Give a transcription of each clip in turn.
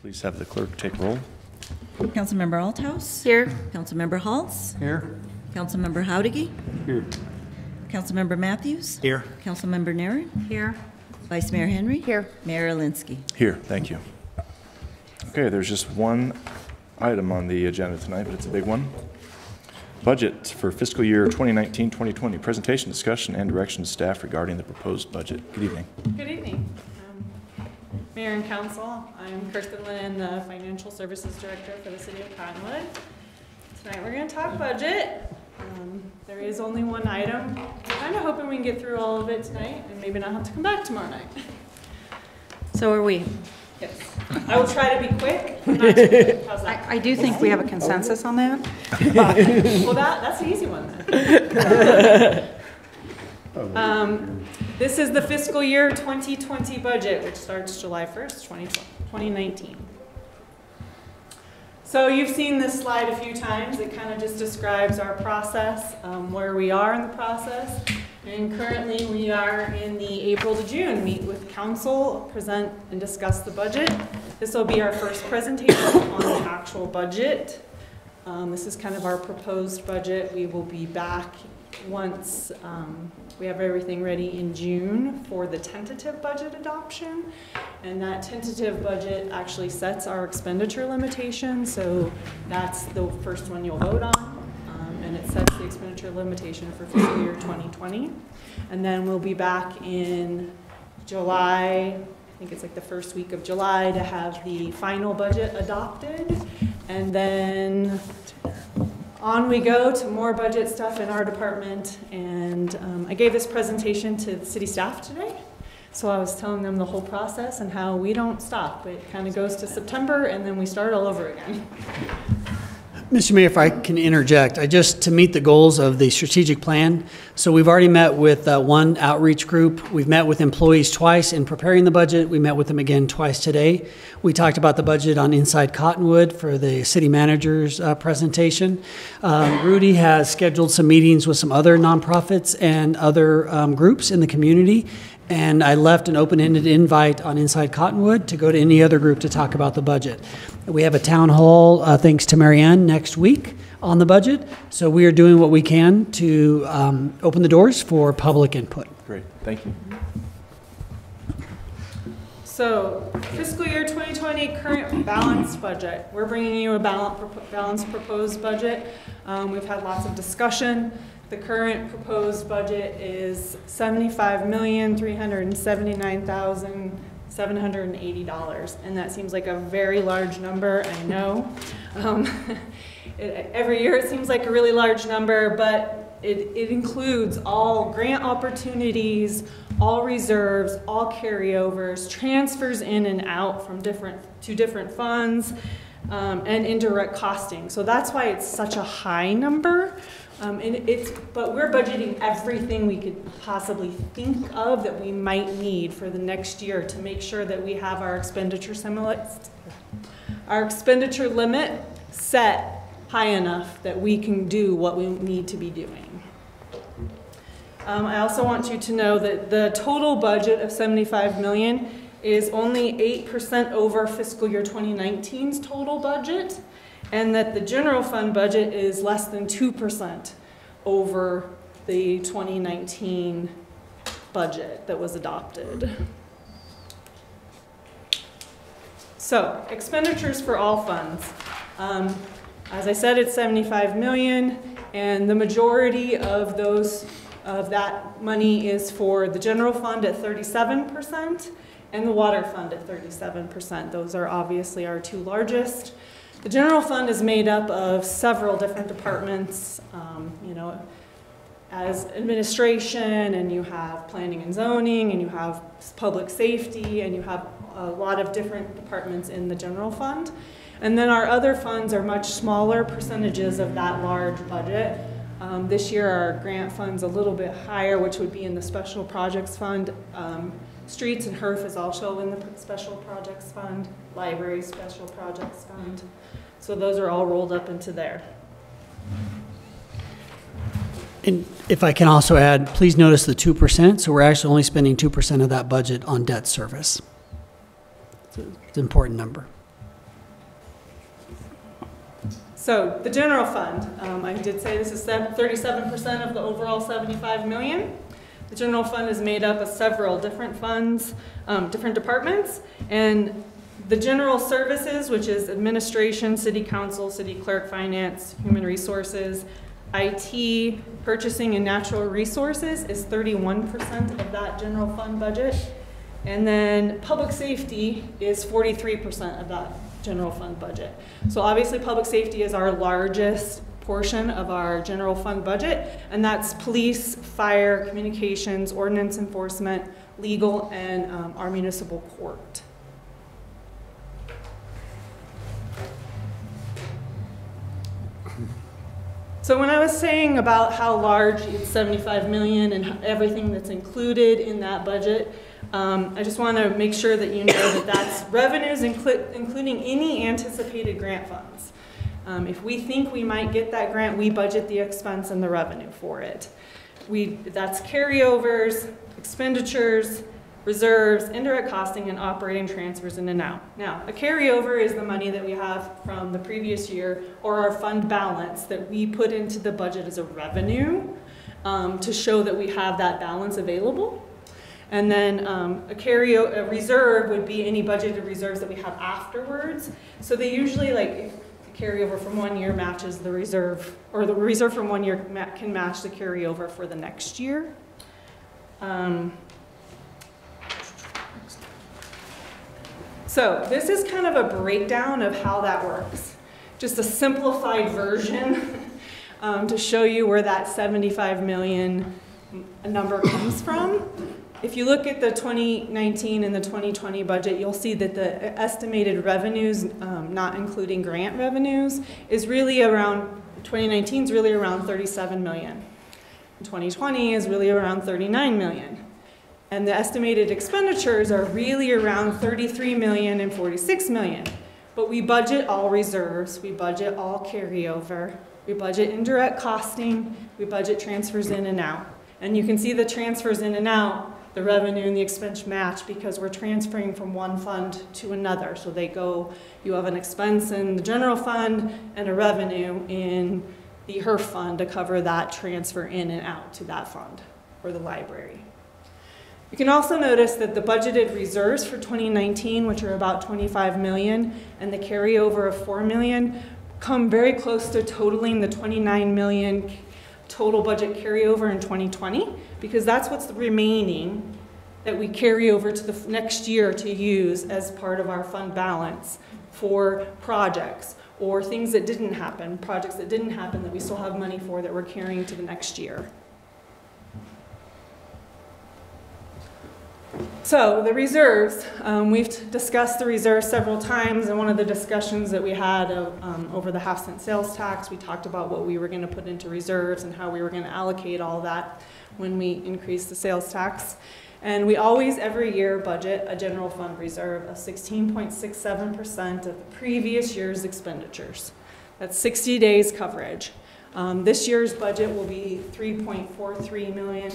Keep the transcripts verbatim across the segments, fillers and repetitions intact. Please have the clerk take roll. Councilmember Althouse. Here. Councilmember Halls. Here. Councilmember Howdegi. Here. Councilmember Matthews. Here. Councilmember Nairn. Here. Vice Mayor Henry. Here. Mayor Alinsky. Here. Thank you. Okay, there's just one item on the agenda tonight, but it's a big one. Budget for fiscal year twenty nineteen twenty twenty. Presentation, discussion, and direction to staff regarding the proposed budget. Good evening. Good evening, um, Mayor and Council. I'm Kirsten Lynn, the Financial Services Director for the City of Cottonwood. Tonight we're going to talk budget. Um, there is only one item. I'm kind of hoping we can get through all of it tonight and maybe not have to come back tomorrow night. So are we. Yes. I will try to be quick. Not too quick. How's that? I, I do think we have a consensus on that. Well, that, that's the easy one then. Um, this is the fiscal year twenty twenty budget, which starts July first, twenty nineteen. So you've seen this slide a few times. It kind of just describes our process, um, where we are in the process. And currently we are in the April to June, meet with council, present and discuss the budget. This will be our first presentation on the actual budget. Um, this is kind of our proposed budget. We will be back once um, we have everything ready in June for the tentative budget adoption. And that tentative budget actually sets our expenditure limitations. So that's the first one you'll vote on. And it sets the expenditure limitation for fiscal year twenty twenty. And then we'll be back in July, I think it's like the first week of July, to have the final budget adopted. And then on we go to more budget stuff in our department. And um, I gave this presentation to the city staff today. So I was telling them the whole process and how we don't stop. It kind of goes to September and then we start all over again. Mister Mayor, if I can interject, I just to meet the goals of the strategic plan. So we've already met with uh, one outreach group. We've met with employees twice in preparing the budget. We met with them again twice today. We talked about the budget on Inside Cottonwood for the city manager's uh, presentation. Um, Rudy has scheduled some meetings with some other nonprofits and other um, groups in the community. And I left an open-ended invite on Inside Cottonwood to go to any other group to talk about the budget. We have a town hall, uh, thanks to Marianne, next week on the budget. So we are doing what we can to um, open the doors for public input. Great, thank you. So fiscal year twenty twenty current balanced budget. We're bringing you a balanced proposed budget. Um, we've had lots of discussion. The current proposed budget is seventy-five million three hundred seventy-nine thousand seven hundred eighty dollars, and that seems like a very large number, I know. Um, it, every year it seems like a really large number, but it, it includes all grant opportunities, all reserves, all carryovers, transfers in and out from different to different funds, um, and indirect costing. So that's why it's such a high number. Um, and it's, but we're budgeting everything we could possibly think of that we might need for the next year to make sure that we have our expenditure our expenditure limit set high enough that we can do what we need to be doing. Um, I also want you to know that the total budget of seventy-five million dollars is only eight percent over fiscal year twenty nineteen's total budget. And that the general fund budget is less than two percent over the twenty nineteen budget that was adopted. So, expenditures for all funds. Um, as I said, it's seventy-five million, and the majority of those of that money is for the general fund at thirty-seven percent and the water fund at thirty-seven percent. Those are obviously our two largest. The general fund is made up of several different departments, um, you know, as administration, and you have planning and zoning, and you have public safety, and you have a lot of different departments in the general fund. And then our other funds are much smaller percentages of that large budget. Um, this year our grant fund's a little bit higher, which would be in the special projects fund. Um, Streets and HERF is also in the Special Projects Fund, Library Special Projects Fund. So those are all rolled up into there. And if I can also add, please notice the two percent. So we're actually only spending two percent of that budget on debt service. It's an important number. So the general fund, um, I did say this is thirty-seven percent of the overall seventy-five million dollars. The general fund is made up of several different funds, um, different departments, and the general services, which is administration, city council, city clerk, finance, human resources, I T, purchasing and natural resources is thirty-one percent of that general fund budget. And then public safety is forty-three percent of that general fund budget. So obviously public safety is our largest portion of our general fund budget, and that's police, fire, communications, ordinance enforcement, legal, and um, our municipal court. So when I was saying about how large it's seventy-five million dollars and everything that's included in that budget, um, I just want to make sure that you know that that's revenues inclu including any anticipated grant funds. Um, if we think we might get that grant, we budget the expense and the revenue for it. We, that's carryovers, expenditures, reserves, indirect costing, and operating transfers in and out. Now, a carryover is the money that we have from the previous year or our fund balance that we put into the budget as a revenue um, to show that we have that balance available. And then um, a carry a reserve would be any budgeted reserves that we have afterwards. So they usually, like, carryover from one year matches the reserve, or the reserve from one year can match the carryover for the next year. Um, so this is kind of a breakdown of how that works. Just a simplified version um, to show you where that seventy-five million number comes from. If you look at the twenty nineteen and the twenty twenty budget, you'll see that the estimated revenues, um, not including grant revenues, is really around, twenty nineteen is really around thirty-seven million. twenty twenty is really around thirty-nine million. And the estimated expenditures are really around thirty-three million and forty-six million. But we budget all reserves, we budget all carryover, we budget indirect costing, we budget transfers in and out. And you can see the transfers in and out, the revenue and the expense match because we're transferring from one fund to another. So they go, you have an expense in the general fund and a revenue in the HERF fund to cover that transfer in and out to that fund or the library. You can also notice that the budgeted reserves for twenty nineteen, which are about twenty-five million, and the carryover of four million, come very close to totaling the twenty-nine million total budget carryover in twenty twenty, because that's what's remaining that we carry over to the next year to use as part of our fund balance for projects or things that didn't happen, projects that didn't happen that we still have money for that we're carrying to the next year. So the reserves, um, we've discussed the reserves several times, and one of the discussions that we had of, um, over the half cent sales tax, we talked about what we were going to put into reserves and how we were going to allocate all that when we increased the sales tax. And we always, every year, budget a general fund reserve of sixteen point six seven percent of the previous year's expenditures. That's sixty days coverage. Um, this year's budget will be three point four three million.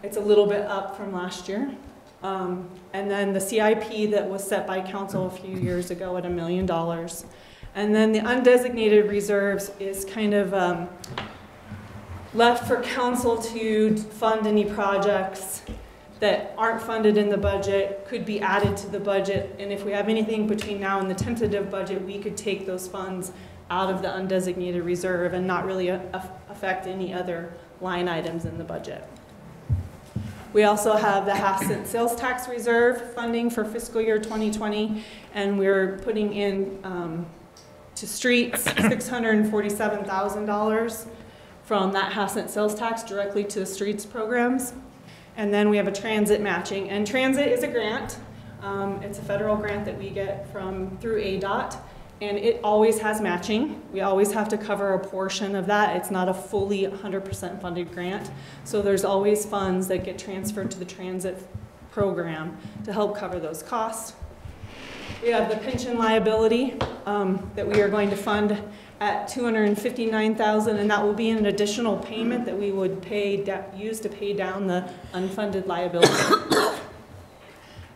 It's a little bit up from last year. Um, and then the C I P that was set by council a few years ago at a million dollars. And then the undesignated reserves is kind of um, left for council to fund any projects that aren't funded in the budget, could be added to the budget. And if we have anything between now and the tentative budget, we could take those funds out of the undesignated reserve and not really affect any other line items in the budget. We also have the half cent sales tax reserve funding for fiscal year twenty twenty, and we're putting in um, to streets six hundred forty-seven thousand dollars from that half cent sales tax directly to the streets programs. And then we have a transit matching, and transit is a grant. Um, it's a federal grant that we get from through A D O T, and it always has matching. We always have to cover a portion of that. It's not a fully one hundred percent funded grant. So there's always funds that get transferred to the transit program to help cover those costs. We have the pension liability um, that we are going to fund at two hundred fifty-nine thousand dollars, and that will be an additional payment that we would pay use to pay down the unfunded liability.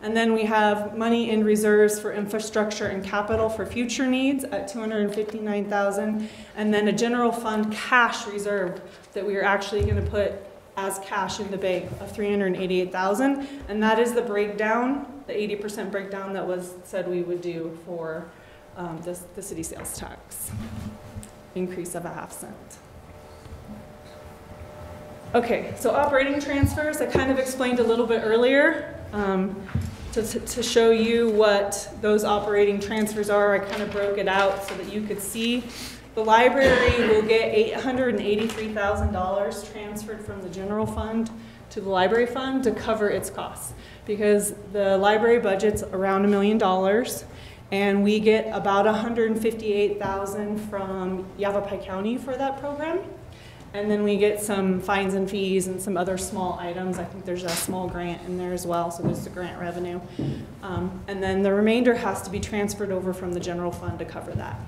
And then we have money in reserves for infrastructure and capital for future needs at two hundred fifty-nine thousand dollars, and then a general fund cash reserve that we are actually going to put as cash in the bank of three hundred eighty-eight thousand dollars. And that is the breakdown, the eighty percent breakdown that was said we would do for um, this, the city sales tax increase of a half cent. Okay, so operating transfers, I kind of explained a little bit earlier. Um, to, to show you what those operating transfers are, I kind of broke it out so that you could see. The library will get eight hundred eighty-three thousand dollars transferred from the general fund to the library fund to cover its costs, because the library budget's around a million dollars, and we get about one hundred fifty-eight thousand dollars from Yavapai County for that program. And then we get some fines and fees and some other small items. I think there's a small grant in there as well, so there's the grant revenue. Um, and then the remainder has to be transferred over from the general fund to cover that.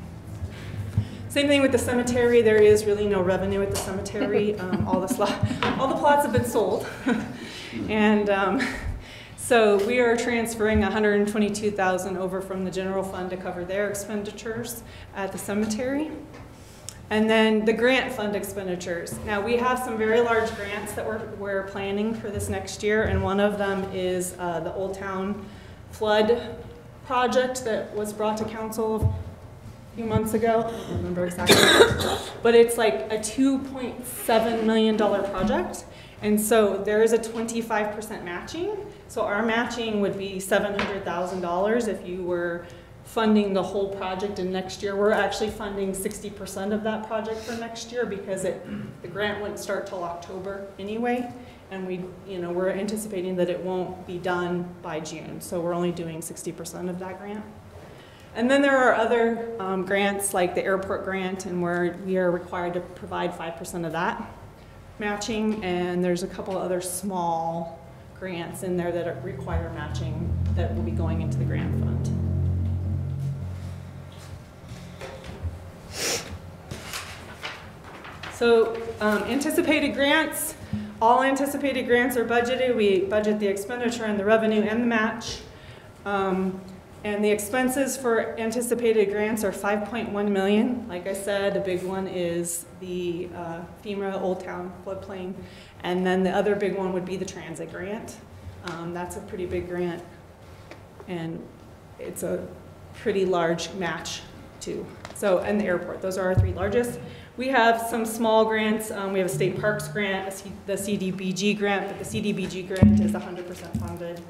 Same thing with the cemetery. There is really no revenue at the cemetery. Um, all, the all the plots have been sold. and um, so we are transferring one hundred twenty-two thousand dollars over from the general fund to cover their expenditures at the cemetery. And then the grant fund expenditures. Now, we have some very large grants that we're, we're planning for this next year, and one of them is uh, the Old Town Flood Project that was brought to council a few months ago. I don't remember exactly. But it's like a two point seven million dollar project, and so there is a twenty-five percent matching. So our matching would be seven hundred thousand dollars if you were funding the whole project. And next year we're actually funding sixty percent of that project for next year, because it the grant wouldn't start till October anyway, and we you know we're anticipating that it won't be done by June, so we're only doing sixty percent of that grant. And then there are other um, grants like the airport grant, and where we are required to provide five percent of that matching, and there's a couple other small grants in there that require matching that will be going into the grant fund. So um, anticipated grants, all anticipated grants are budgeted. We budget the expenditure and the revenue and the match. Um, and the expenses for anticipated grants are five point one million dollars. Like I said, a big one is the uh, FEMA Old Town floodplain. And then the other big one would be the transit grant. Um, that's a pretty big grant, and it's a pretty large match too. So, and the airport, those are our three largest. We have some small grants. Um, we have a state parks grant, the C D B G grant, but the C D B G grant is one hundred percent funded.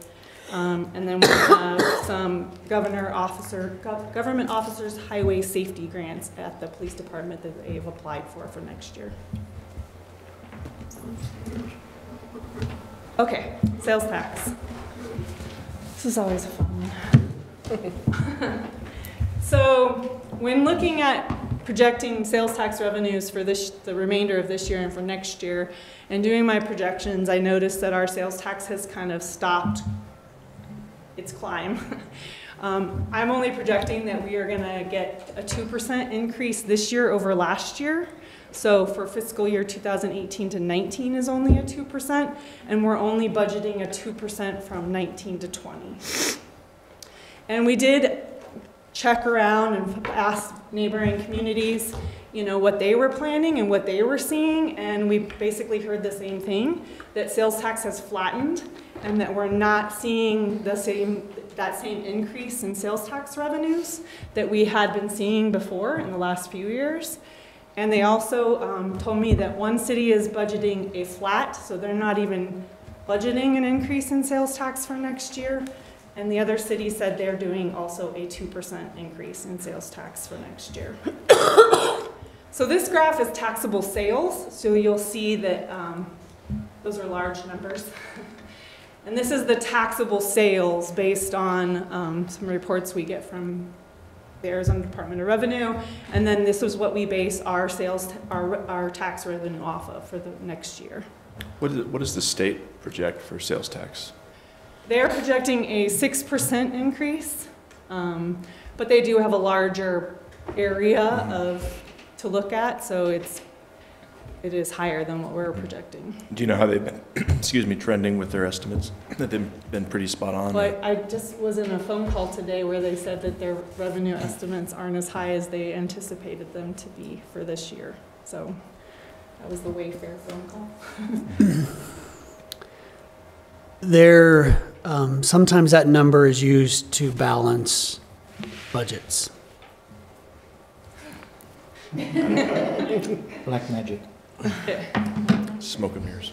Um, and then we have some governor officer, gov government officers highway safety grants at the police department that they have applied for for next year. Okay, sales tax. This is always a fun one. So when looking at projecting sales tax revenues for this, the remainder of this year and for next year, and doing my projections, I noticed that our sales tax has kind of stopped its climb. um, I'm only projecting that we are going to get a two percent increase this year over last year. So for fiscal year two thousand eighteen to nineteen is only a two percent, and we're only budgeting a two percent from nineteen to twenty. And we did check around and ask neighboring communities, you know, what they were planning and what they were seeing, and we basically heard the same thing, that sales tax has flattened and that we're not seeing the same, that same increase in sales tax revenues that we had been seeing before in the last few years. And they also um, told me that one city is budgeting a flat, so they're not even budgeting an increase in sales tax for next year. And the other city said they're doing also a two percent increase in sales tax for next year. So this graph is taxable sales. So you'll see that um, those are large numbers. And this is the taxable sales based on um, some reports we get from the Arizona Department of Revenue. And then this is what we base our sales, our, our tax revenue off of for the next year. What, is, what does the state project for sales tax? They're projecting a six percent increase, um, but they do have a larger area of to look at, so it's it is higher than what we're projecting. Do you know how they've been, excuse me, trending with their estimates? That they've been pretty spot on? Well, I, I just was in a phone call today where they said that their revenue estimates aren't as high as they anticipated them to be for this year. So that was the Wayfair phone call. There, um, sometimes that number is used to balance budgets. Black magic. Smoke and mirrors.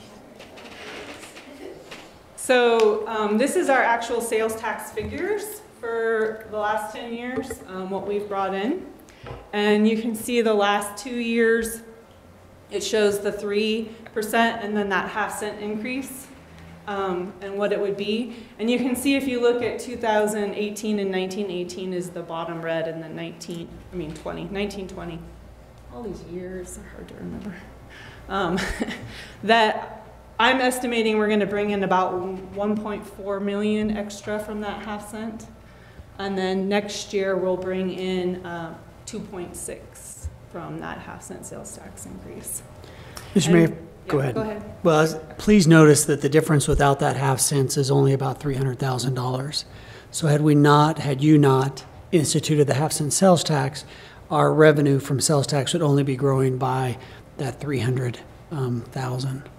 So um, this is our actual sales tax figures for the last ten years, um, what we've brought in. And you can see the last two years, it shows the three percent and then that half cent increase um, and what it would be. And you can see if you look at two thousand eighteen and nineteen eighteen is the bottom red, and then nineteen, I mean twenty, nineteen twenty. All these years are hard to remember. Um, that I'm estimating we're going to bring in about one point four million extra from that half cent, and then next year we'll bring in uh, two point six from that half cent sales tax increase. Mister Mayor, go ahead. Go ahead. Well, please notice that the difference without that half cent is only about three hundred thousand dollars. So had we not, had you not instituted the half cent sales tax, our revenue from sales tax would only be growing by that three hundred thousand dollars.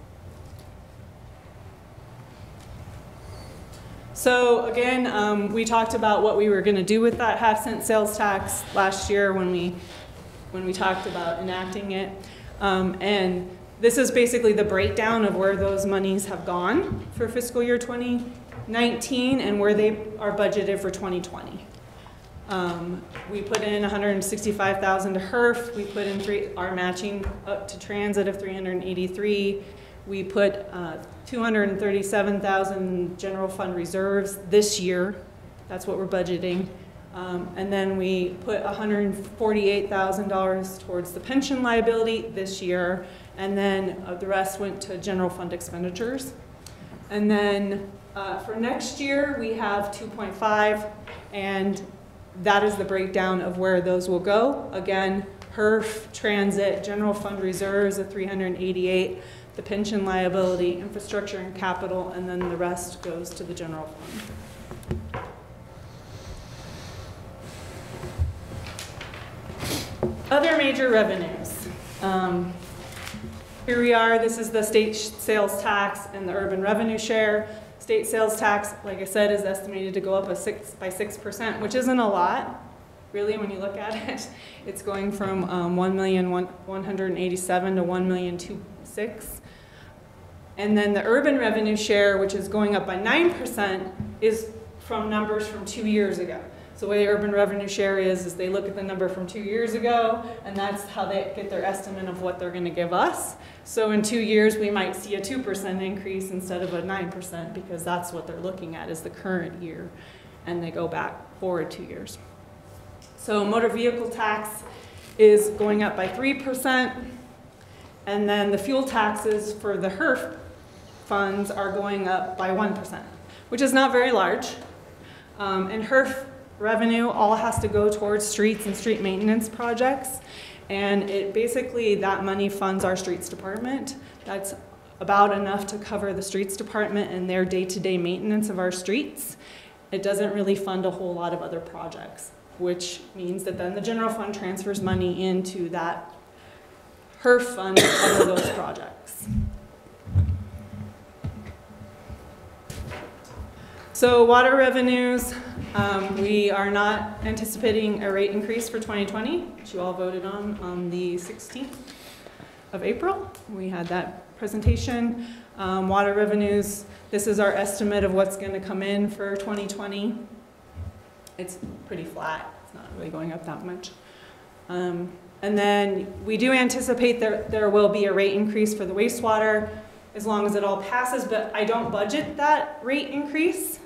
So again, um, we talked about what we were going to do with that half cent sales tax last year when we when we talked about enacting it, um, and this is basically the breakdown of where those monies have gone for fiscal year twenty nineteen and where they are budgeted for twenty twenty. Um, we put in one hundred sixty-five thousand dollars to HERF. We put in three, our matching up to transit of three hundred eighty-three thousand dollars. We put uh, two hundred thirty-seven thousand dollars general fund reserves this year. That's what we're budgeting. Um, and then we put one hundred forty-eight thousand dollars towards the pension liability this year. And then uh, the rest went to general fund expenditures. And then uh, for next year, we have two point five, and that is the breakdown of where those will go. Again, HERF, transit, general fund reserves of three hundred eighty-eight, the pension liability, infrastructure and capital, and then the rest goes to the general fund. Other major revenues. Um, here we are, this is the state sales tax and the urban revenue share. State sales tax, like I said, is estimated to go up a six, by six percent, which isn't a lot, really, when you look at it. It's going from um, one million one hundred eighty-seven thousand to one million two hundred six thousand. And then the urban revenue share, which is going up by nine percent, is from numbers from two years ago. So the way the urban revenue share is, is they look at the number from two years ago, and that's how they get their estimate of what they're going to give us. So in two years, we might see a two percent increase instead of a nine percent, because that's what they're looking at is the current year, and they go back forward two years. So motor vehicle tax is going up by three percent, and then the fuel taxes for the HERF funds are going up by one percent, which is not very large. Um, and HERF revenue all has to go towards streets and street maintenance projects, and it basically, that money funds our streets department. That's about enough to cover the streets department and their day-to-day maintenance of our streets. It doesn't really fund a whole lot of other projects, which means that then the general fund transfers money into that HERF fund to cover those projects. So water revenues, um, we are not anticipating a rate increase for twenty twenty, which you all voted on on the sixteenth of April. We had that presentation. Um, water revenues, this is our estimate of what's going to come in for twenty twenty. It's pretty flat. It's not really going up that much. Um, and then we do anticipate that there will be a rate increase for the wastewater, as long as it all passes, but I don't budget that rate increase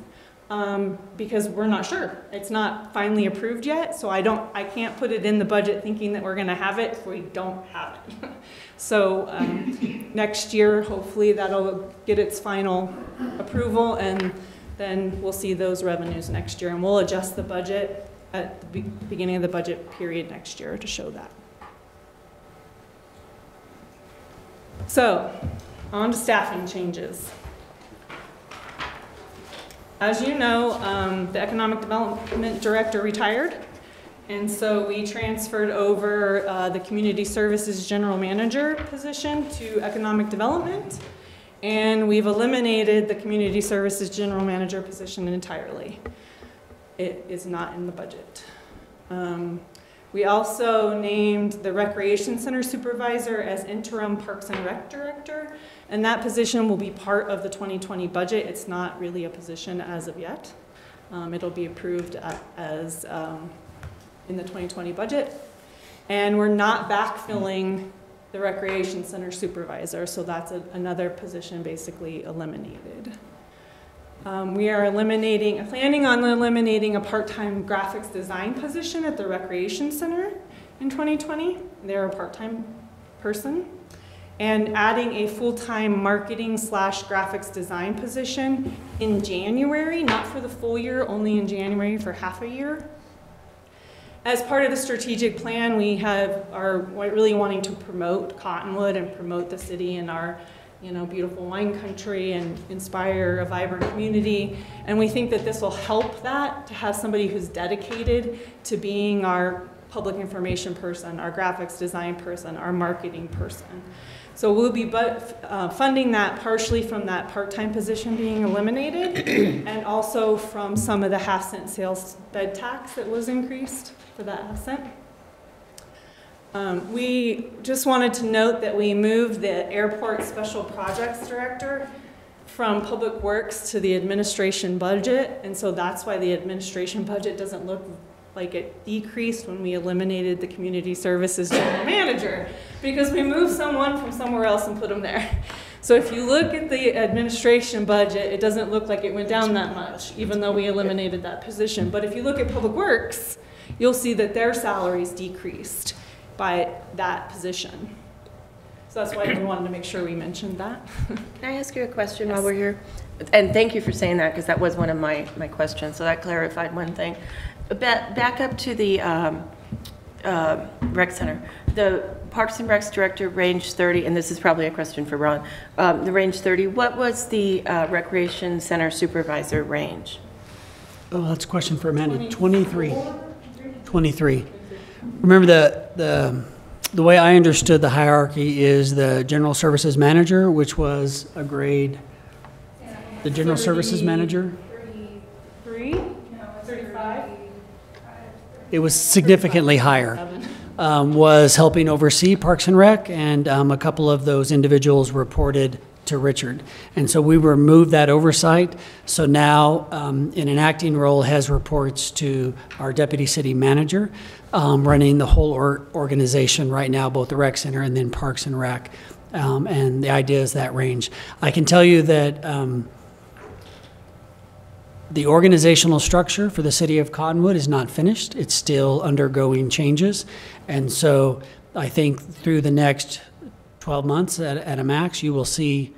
um, because we're not sure. It's not finally approved yet, so I don't, I can't put it in the budget thinking that we're gonna have it if we don't have it. So um, next year, hopefully that'll get its final approval, and then we'll see those revenues next year, and we'll adjust the budget at the be beginning of the budget period next year to show that. So, on to staffing changes. As you know, um, the Economic Development Director retired, and so we transferred over uh, the Community Services General Manager position to Economic Development, and we've eliminated the Community Services General Manager position entirely. It is not in the budget. Um, we also named the Recreation Center Supervisor as Interim Parks and Rec Director, and that position will be part of the twenty twenty budget. It's not really a position as of yet. Um, it'll be approved at, as um, in the twenty twenty budget. And we're not backfilling the Recreation Center Supervisor, so that's a, another position basically eliminated. Um, we are eliminating, planning on eliminating a part-time graphics design position at the Recreation Center in twenty twenty. They're a part-time person. And adding a full-time marketing slash graphics design position in January, not for the full year, only in January for half a year. As part of the strategic plan, we have are really wanting to promote Cottonwood and promote the city and our, you know, beautiful wine country and inspire a vibrant community. And we think that this will help that, to have somebody who's dedicated to being our public information person, our graphics design person, our marketing person. So we'll be but, uh, funding that partially from that part-time position being eliminated and also from some of the half-cent sales bed tax that was increased for that half-cent. Um, we just wanted to note that we moved the Airport Special Projects Director from Public Works to the administration budget, and so that's why the administration budget doesn't look like it decreased when we eliminated the Community Services General Manager, because we moved someone from somewhere else and put them there. So if you look at the administration budget, it doesn't look like it went down that much, even though we eliminated that position. But if you look at Public Works, you'll see that their salaries decreased by that position. So that's why we wanted to make sure we mentioned that. Can I ask you a question? Yes. While we're here? And thank you for saying that, because that was one of my, my questions, so that clarified one thing. Back up to the um, uh, rec center. The Parks and Recs Director, range thirty, and this is probably a question for Ron, um, the range thirty, what was the uh, Recreation Center Supervisor range? Oh, that's a question for Amanda. twenty-three. twenty-three. Remember, the, the, the way I understood the hierarchy is the General Services Manager, which was a grade, the General Services Manager. It was significantly higher, um, was helping oversee Parks and Rec, and um, a couple of those individuals reported to Richard. And so we removed that oversight. So now, um, in an acting role, has reports to our Deputy City Manager, um, running the whole or organization right now, both the Rec Center and then Parks and Rec. Um, and the idea is that range. I can tell you that um, the organizational structure for the city of Cottonwood is not finished. It's still undergoing changes. And so I think through the next twelve months at, at a max, you will see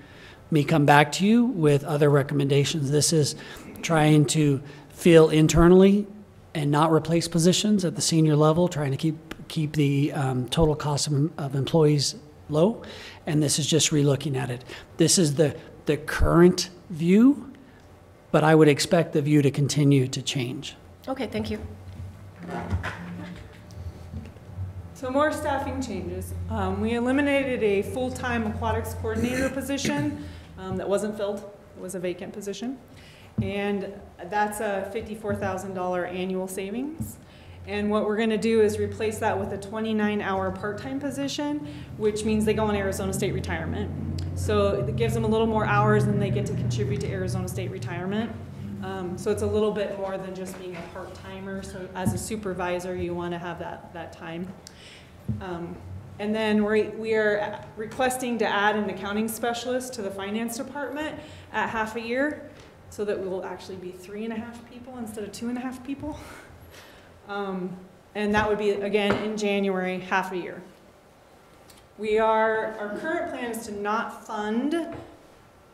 me come back to you with other recommendations. This is trying to fill internally and not replace positions at the senior level, trying to keep, keep the um, total cost of, of employees low. And this is just relooking at it. This is the, the current view, but I would expect the view to continue to change. Okay, thank you. So more staffing changes. Um, we eliminated a full-time aquatics coordinator position um, that wasn't filled. It was a vacant position. And that's a fifty-four thousand dollar annual savings. And what we're gonna do is replace that with a twenty-nine hour part-time position, which means they go on Arizona State retirement. So it gives them a little more hours and they get to contribute to Arizona State retirement. Um, so it's a little bit more than just being a part-timer. So as a supervisor, you want to have that, that time. Um, and then we, we are requesting to add an accounting specialist to the finance department at half a year, so that we will actually be three and a half people instead of two and a half people. Um, and that would be, again, in January, half a year. We are, our current plan is to not fund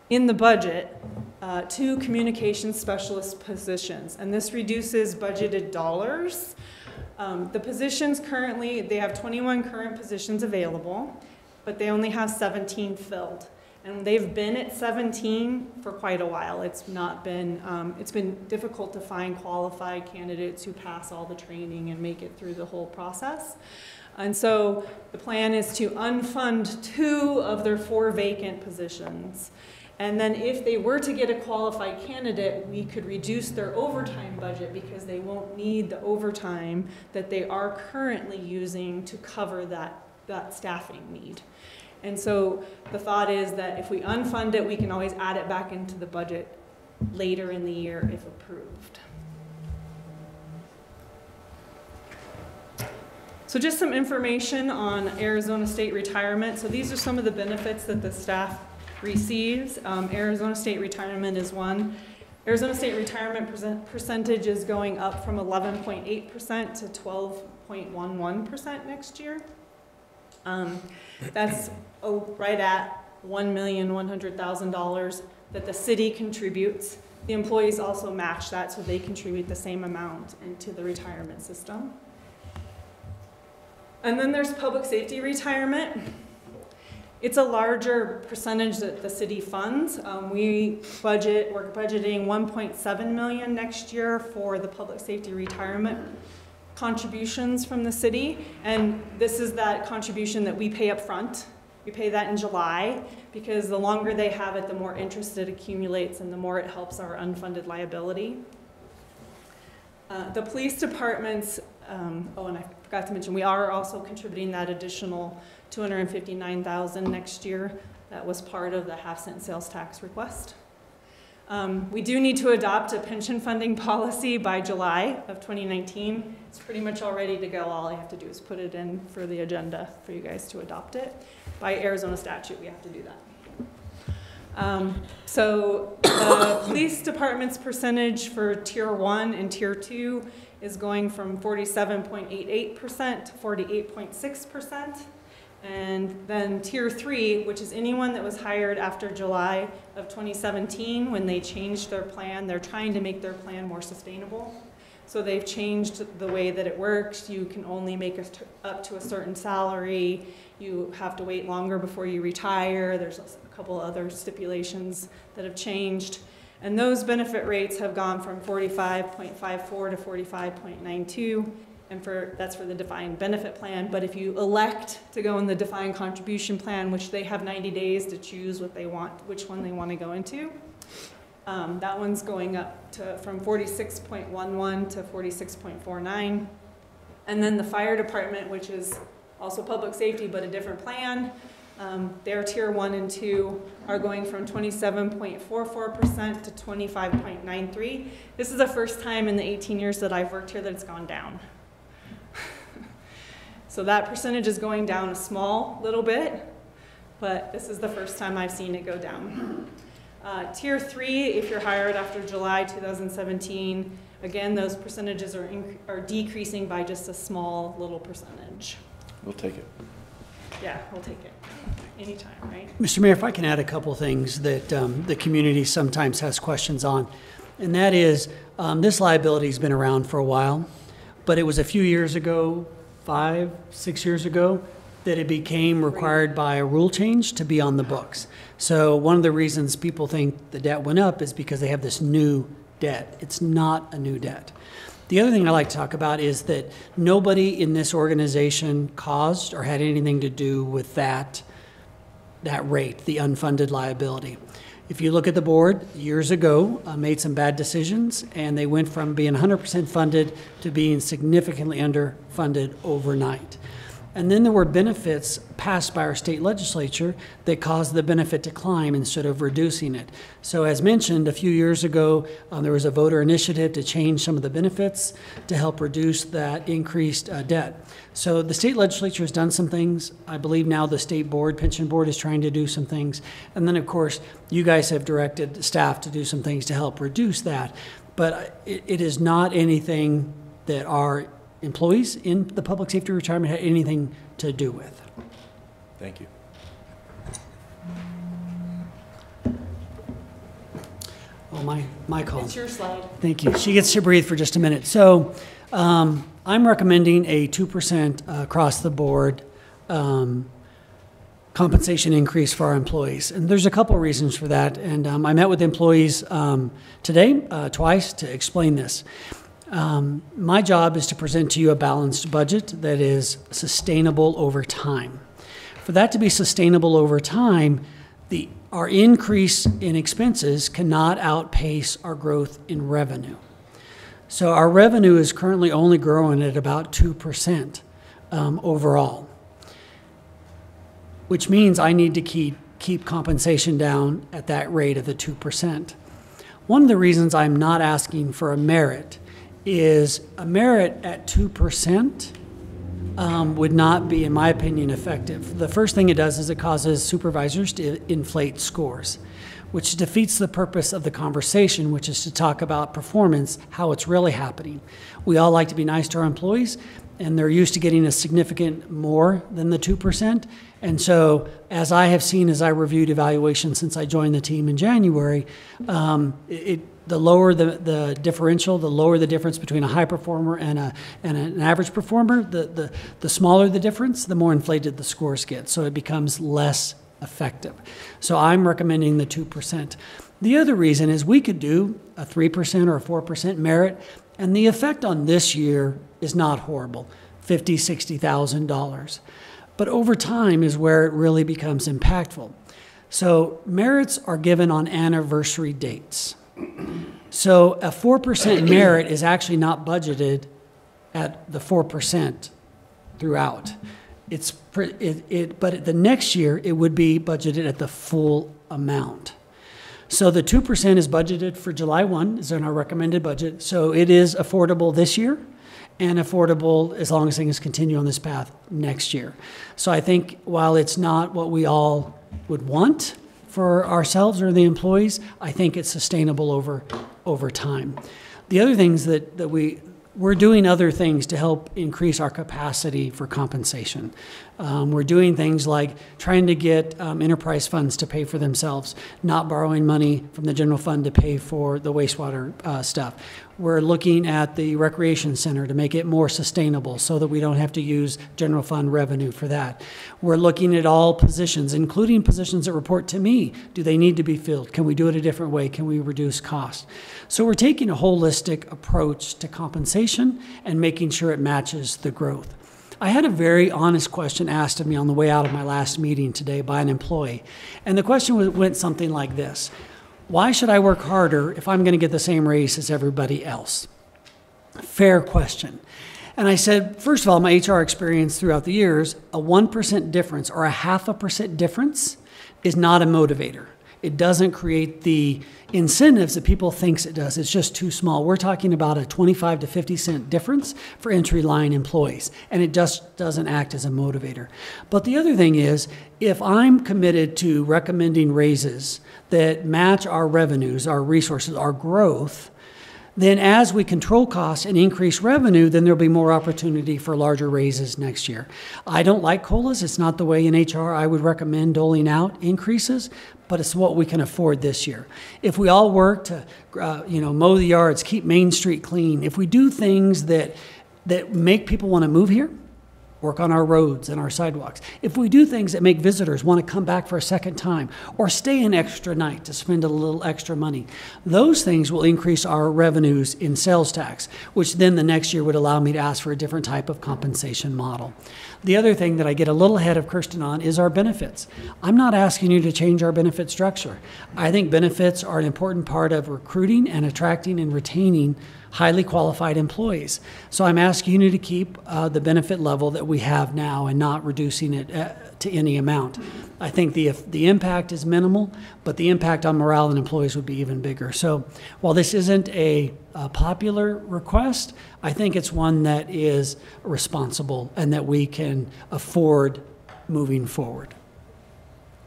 in the budget uh, two communication specialist positions, and this reduces budgeted dollars. Um, the positions currently, they have twenty-one current positions available. but they only have seventeen filled. And they've been at seventeen for quite a while. It's not been, um, it's been difficult to find qualified candidates who pass all the training and make it through the whole process. And so the plan is to unfund two of their four vacant positions. And then if they were to get a qualified candidate, we could reduce their overtime budget because they won't need the overtime that they are currently using to cover that, that staffing need. And so the thought is that if we unfund it, we can always add it back into the budget later in the year if approved. So just some information on Arizona State Retirement. So these are some of the benefits that the staff receives. Um, Arizona State Retirement is one. Arizona State Retirement percent percentage is going up from eleven point eight percent to twelve point one one percent next year. Um, that's oh, right at one million one hundred thousand dollars that the city contributes. The employees also match that, so they contribute the same amount into the retirement system. And then there's public safety retirement. It's a larger percentage that the city funds. Um, we budget, we're budgeting one point seven million dollars next year for the public safety retirement contributions from the city. And this is that contribution that we pay up front. We pay that in July because the longer they have it, the more interest it accumulates and the more it helps our unfunded liability. Uh, the police department's, um, oh, and I forgot to mention, we are also contributing that additional two hundred fifty-nine thousand dollars next year. That was part of the half cent sales tax request. Um, we do need to adopt a pension funding policy by July of twenty nineteen. It's pretty much all ready to go. All I have to do is put it in for the agenda for you guys to adopt it. By Arizona statute, we have to do that. Um, so the police department's percentage for tier one and tier two is going from forty-seven point eight eight percent to forty-eight point six percent. And then tier three, which is anyone that was hired after July of twenty seventeen when they changed their plan. They're trying to make their plan more sustainable. So they've changed the way that it works. You can only make a up to a certain salary. You have to wait longer before you retire. There's a couple other stipulations that have changed. And those benefit rates have gone from forty-five point five four to forty-five point nine two. And for, that's for the defined benefit plan. But if you elect to go in the defined contribution plan, which they have ninety days to choose what they want, which one they want to go into, um, that one's going up to from forty-six point one one to forty-six point four nine. And then the fire department, which is also public safety, but a different plan, um, their tier one and two are going from twenty-seven point four four percent to twenty-five point nine three. This is the first time in the eighteen years that I've worked here that it's gone down. So that percentage is going down a small little bit, but this is the first time I've seen it go down. Uh, tier three, if you're hired after July two thousand seventeen, again, those percentages are, are decreasing by just a small little percentage. We'll take it. Yeah, we'll take it. Anytime, right? Mister Mayor, if I can add a couple things that um, the community sometimes has questions on, and that is um, this liability has been around for a while, but it was a few years ago, five, six years ago, that it became required by a rule change to be on the books. So one of the reasons people think the debt went up is because they have this new debt. It's not a new debt. The other thing I like to talk about is that nobody in this organization caused or had anything to do with that, that rate, the unfunded liability. If you look at the board, years ago, uh, made some bad decisions, and they went from being one hundred percent funded to being significantly underfunded overnight. And then there were benefits passed by our state legislature that caused the benefit to climb instead of reducing it. So as mentioned, a few years ago, um, there was a voter initiative to change some of the benefits to help reduce that increased uh, debt. So the state legislature has done some things. I believe now the state board, pension board, is trying to do some things. And then, of course, you guys have directed staff to do some things to help reduce that. But it, it is not anything that our employees in the public safety retirement had anything to do with. Thank you. Oh, my, my call. It's your slide. Thank you. She gets to breathe for just a minute. So um, I'm recommending a two percent uh, across the board um, compensation increase for our employees. And there's a couple reasons for that. And um, I met with employees um, today, uh, twice, to explain this. Um, my job is to present to you a balanced budget that is sustainable over time. For that to be sustainable over time, the, our increase in expenses cannot outpace our growth in revenue. So our revenue is currently only growing at about two percent um, overall, which means I need to keep, keep compensation down at that rate of the two percent. One of the reasons I'm not asking for a merit is a merit at two percent Um, would not be, in my opinion, effective. The first thing it does is it causes supervisors to inflate scores, which defeats the purpose of the conversation, which is to talk about performance, how it's really happening. We all like to be nice to our employees, and they're used to getting a significant more than the two percent. And so, as I have seen as I reviewed evaluations since I joined the team in January, um, it The lower the, the differential, the lower the difference between a high performer and, a, and an average performer, the, the, the smaller the difference, the more inflated the scores get. So it becomes less effective. So I'm recommending the two percent. The other reason is we could do a three percent or a four percent merit, and the effect on this year is not horrible, fifty thousand, sixty thousand dollars. But over time is where it really becomes impactful. So merits are given on anniversary dates. So a four percent merit is actually not budgeted at the four percent throughout. It's it, it, but the next year it would be budgeted at the full amount. So the two percent is budgeted for July first, is in our recommended budget. So it is affordable this year and affordable as long as things continue on this path next year. So I think while it's not what we all would want for ourselves or the employees, I think it's sustainable over over time. The other things that, that we, we're doing other things to help increase our capacity for compensation. Um, we're doing things like trying to get um, enterprise funds to pay for themselves, not borrowing money from the general fund to pay for the wastewater uh, stuff. We're looking at the recreation center to make it more sustainable so that we don't have to use general fund revenue for that. We're looking at all positions, including positions that report to me. Do they need to be filled? Can we do it a different way? Can we reduce costs? So we're taking a holistic approach to compensation and making sure it matches the growth. I had a very honest question asked of me on the way out of my last meeting today by an employee. And the question went something like this. Why should I work harder if I'm going to get the same raise as everybody else? Fair question. And I said, first of all, my H R experience throughout the years, a one percent difference or a half a percent difference is not a motivator. It doesn't create the incentives that people thinks it does. It's just too small. We're talking about a twenty-five to fifty cent difference for entry-line employees, and it just doesn't act as a motivator. But the other thing is, if I'm committed to recommending raises that match our revenues, our resources, our growth, then as we control costs and increase revenue, then there'll be more opportunity for larger raises next year. I don't like C O L As. It's not the way in H R I would recommend doling out increases, but it's what we can afford this year. If we all work to uh, you know, mow the yards, keep Main Street clean, if we do things that, that make people want to move here, work on our roads and our sidewalks, if we do things that make visitors want to come back for a second time or stay an extra night to spend a little extra money, those things will increase our revenues in sales tax, which then the next year would allow me to ask for a different type of compensation model. The other thing that I get a little ahead of Kirsten on is our benefits. I'm not asking you to change our benefit structure. I think benefits are an important part of recruiting and attracting and retaining highly qualified employees. So I'm asking you to keep uh, the benefit level that we have now and not reducing it uh, to any amount. I think the, if the impact is minimal, but the impact on morale and employees would be even bigger. So while this isn't a, a popular request, I think it's one that is responsible and that we can afford moving forward.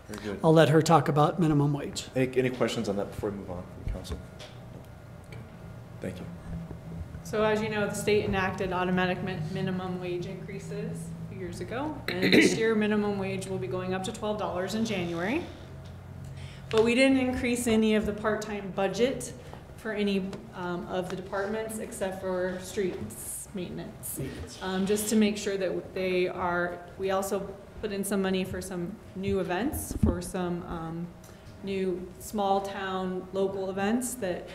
Very good. I'll let her talk about minimum wage. Any, any questions on that before we move on, Council? Okay. Thank you. So as you know, the state enacted automatic minimum wage increases a few years ago, and this year minimum wage will be going up to twelve dollars in January. But we didn't increase any of the part-time budget for any um, of the departments except for streets maintenance, um, just to make sure that they are, we also put in some money for some new events, for some um, new small town local events that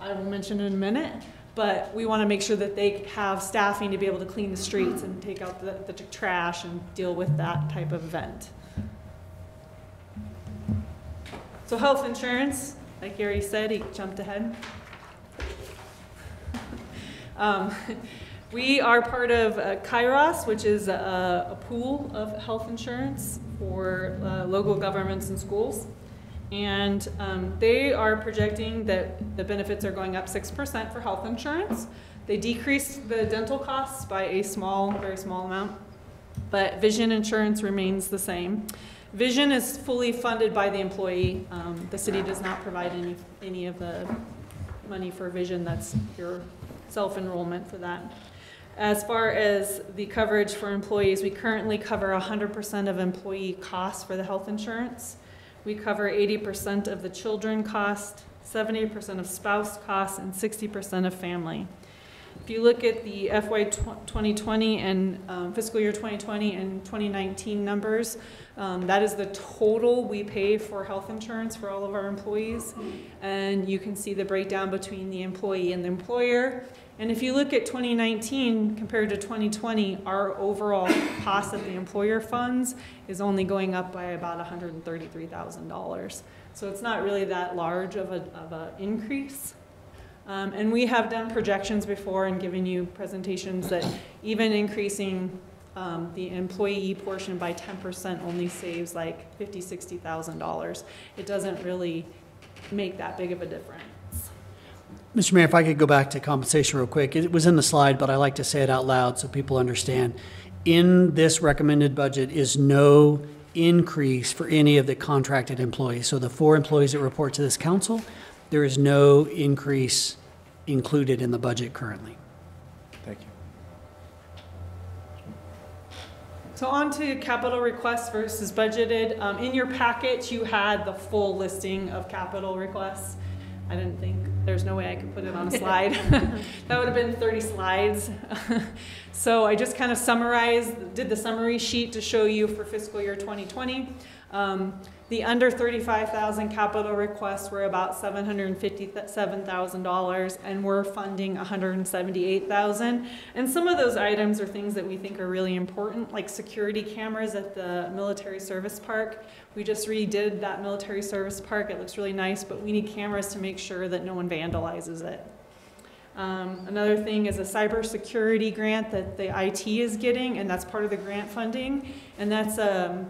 I will mention in a minute. But we want to make sure that they have staffing to be able to clean the streets and take out the, the trash and deal with that type of event. So health insurance, like Gary said, he jumped ahead. um, we are part of uh, Kairos, which is a, a pool of health insurance for uh, local governments and schools. And um, they are projecting that the benefits are going up six percent for health insurance. They decreased the dental costs by a small, very small amount, but vision insurance remains the same. Vision is fully funded by the employee. Um, the city does not provide any, any of the money for vision. That's your self-enrollment for that. As far as the coverage for employees, we currently cover one hundred percent of employee costs for the health insurance. We cover eighty percent of the children cost, seventy percent of spouse costs, and sixty percent of family. If you look at the F Y twenty twenty and um, fiscal year twenty twenty and twenty nineteen numbers, um, that is the total we pay for health insurance for all of our employees. And you can see the breakdown between the employee and the employer. And if you look at twenty nineteen compared to twenty twenty, our overall cost of the employer funds is only going up by about one hundred thirty-three thousand dollars. So it's not really that large of a, of a increase. Um, and we have done projections before and given you presentations that even increasing um, the employee portion by ten percent only saves like fifty thousand dollars, sixty thousand dollars. It doesn't really make that big of a difference. Mister Mayor, if I could go back to compensation real quick. It was in the slide, but I like to say it out loud so people understand. In this recommended budget is no increase for any of the contracted employees. So the four employees that report to this council, there is no increase included in the budget currently. Thank you. So on to capital requests versus budgeted. Um, in your packet, you had the full listing of capital requests. I didn't think, there's no way I could put it on a slide. That would have been thirty slides. So I just kind of summarized, did the summary sheet to show you for fiscal year twenty twenty. Um, the under thirty-five thousand capital requests were about seven hundred fifty-seven thousand dollars, and we're funding one hundred seventy-eight thousand dollars. And some of those items are things that we think are really important, like security cameras at the military service park. We just redid that military service park. It looks really nice, but we need cameras to make sure that no one vandalizes it. Um, another thing is a cybersecurity grant that the I T is getting, and that's part of the grant funding, and that's um,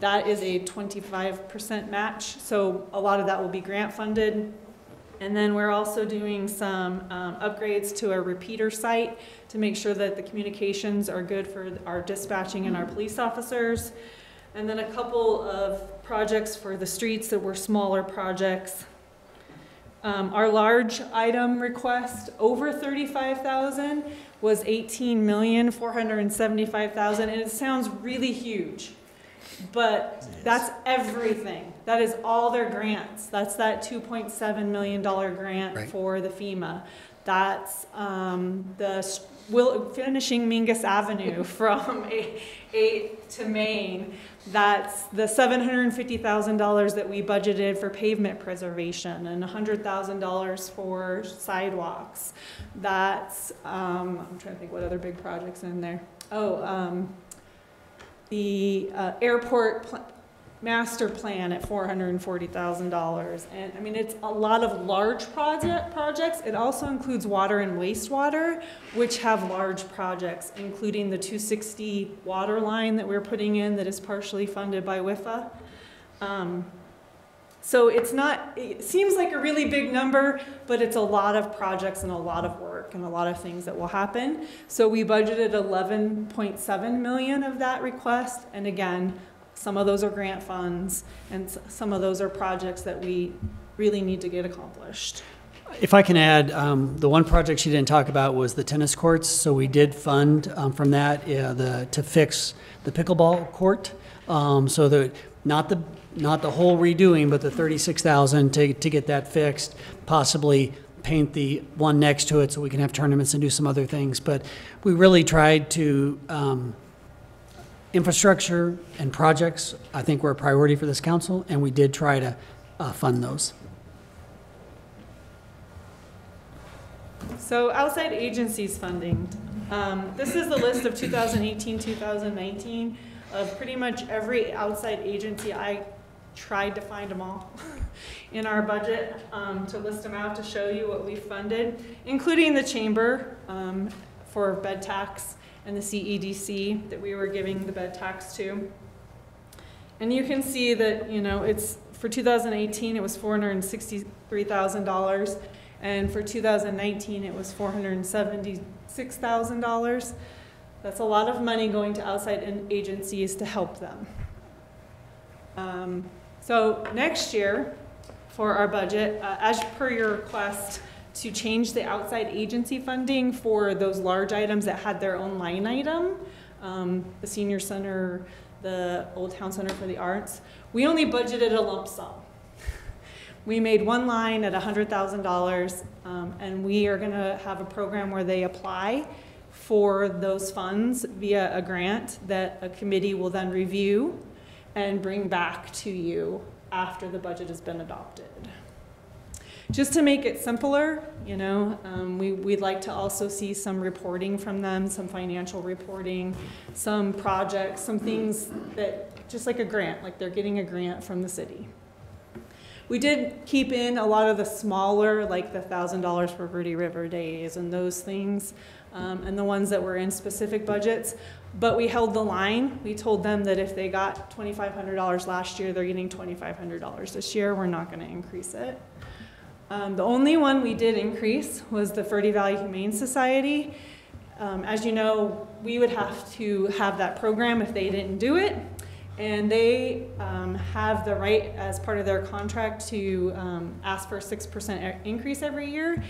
that is a twenty-five percent match, so a lot of that will be grant funded. And then we're also doing some um, upgrades to our repeater site to make sure that the communications are good for our dispatching and our police officers. And then a couple of projects for the streets that were smaller projects. Um, our large item request over thirty-five thousand was eighteen million four hundred seventy-five thousand, and it sounds really huge. But that's everything. That is all their grants. That's that two point seven million dollar grant, right, for the FEMA. That's um, the will, finishing Mingus Avenue from eight to Main. That's the seven hundred fifty thousand dollars that we budgeted for pavement preservation and one hundred thousand dollars for sidewalks. That's, um, I'm trying to think what other big projects in there. Oh. Um, the uh, airport pl master plan at four hundred forty thousand dollars. And I mean, it's a lot of large project projects. It also includes water and wastewater, which have large projects, including the two sixty water line that we're putting in that is partially funded by WIFA. Um, so it's not, it seems like a really big number, but it's a lot of projects and a lot of work and a lot of things that will happen. So we budgeted eleven point seven million of that request, and again, some of those are grant funds and some of those are projects that we really need to get accomplished. If I can add, um, the one project she didn't talk about was the tennis courts. So we did fund um, from that uh, the to fix the pickleball court, um, so that not the not the whole redoing, but the thirty-six thousand to to get that fixed, possibly paint the one next to it so we can have tournaments and do some other things. But we really tried to um, infrastructure and projects, I think, were a priority for this council, and we did try to uh, fund those. So outside agencies funding. Um, this is the list of two thousand eighteen, two thousand nineteen of pretty much every outside agency. I tried to find them all in our budget um, to list them out to show you what we funded, including the chamber um, for bed tax and the C E D C that we were giving the bed tax to. And you can see that, you know, it's for two thousand eighteen it was four hundred sixty-three thousand dollars, and for two thousand nineteen it was four hundred seventy-six thousand dollars. That's a lot of money going to outside agencies to help them. Um, so next year for our budget, uh, as per your request, to change the outside agency funding for those large items that had their own line item, um, the senior center, the Old Town Center for the Arts, we only budgeted a lump sum. We made one line at one hundred thousand dollars, um, and we are going to have a program where they apply for those funds via a grant that a committee will then review and bring back to you after the budget has been adopted. Just to make it simpler, you know, um, we, we'd like to also see some reporting from them, some financial reporting, some projects, some things that, just like a grant, like they're getting a grant from the city. We did keep in a lot of the smaller, like the one thousand dollars for Verde River days and those things, um, and the ones that were in specific budgets, but we held the line. We told them that if they got twenty-five hundred dollars last year, they're getting twenty-five hundred dollars this year. We're not gonna increase it. Um, the only one we did increase was the Verde Valley Humane Society. Um, as you know, we would have to have that program if they didn't do it. And they um, have the right as part of their contract to um, ask for a six percent increase every year.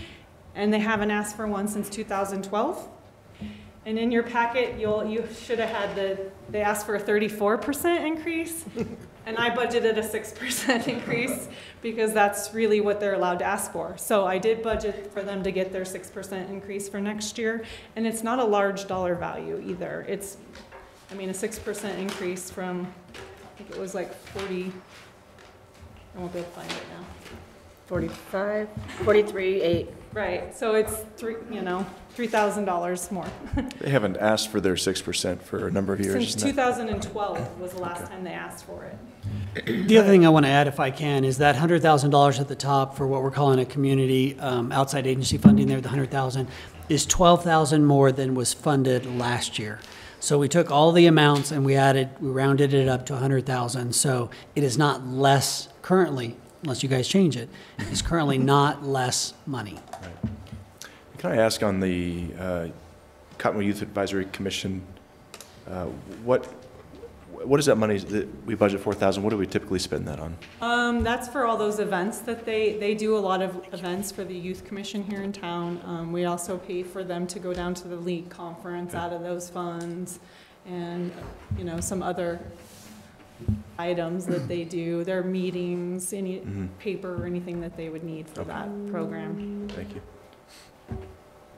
And they haven't asked for one since two thousand twelve. And in your packet, you'll, you should have had the, they asked for a thirty-four percent increase. And I budgeted a six percent increase because that's really what they're allowed to ask for. So I did budget for them to get their six percent increase for next year. And it's not a large dollar value either. It's, I mean, a six percent increase from, I think it was like forty, I won't be able to find it now. forty-five, forty-three, eight. Right, so it's three, you know, three thousand dollars more. They haven't asked for their six percent for a number of years. Since two thousand twelve was the last okay. time they asked for it. The other thing I want to add, if I can, is that one hundred thousand dollars at the top for what we're calling a community um, outside agency funding there, the one hundred thousand dollars, is twelve thousand dollars more than was funded last year. So we took all the amounts and we added, we rounded it up to one hundred thousand dollars. So it is not less currently, unless you guys change it, it's currently not less money. Right. Can I ask on the uh, Cottonwood Youth Advisory Commission, uh, what What is that money that we budget four thousand dollars? What do we typically spend that on? Um, that's for all those events that they, they do a lot of events for the youth commission here in town. Um, we also pay for them to go down to the league conference okay. out of those funds, and you know, some other items that they do, their meetings, any mm-hmm. paper or anything that they would need for okay. that program. Thank you.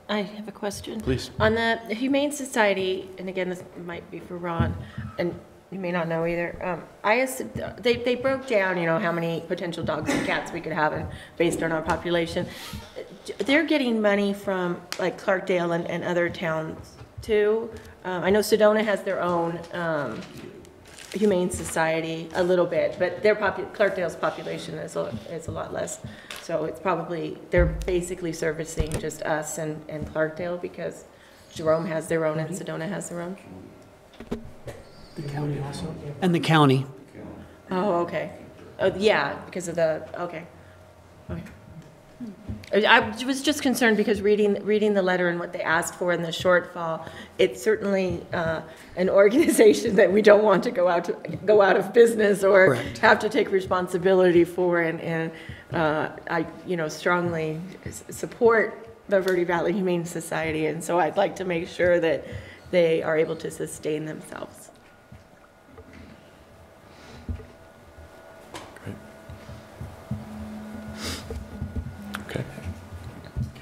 I have a question. Please. On the Humane Society, and again, this might be for Ron, and you may not know either. Um, I assume they, they broke down, you know, how many potential dogs and cats we could have and based on our population. They're getting money from like Clarkdale and, and other towns too. Um, I know Sedona has their own um, humane society a little bit, but their popu Clarkdale's population is a, is a lot less. So it's probably, they're basically servicing just us and, and Clarkdale because Jerome has their own and Sedona has their own. The county also? And the county. Oh, okay. Oh, yeah, because of the, okay. Okay. I was just concerned because reading reading the letter and what they asked for in the shortfall, it's certainly uh, an organization that we don't want to go out to go out of business or Correct. Have to take responsibility for, and, and uh, I you know strongly support the Verde Valley Humane Society, and so I'd like to make sure that they are able to sustain themselves.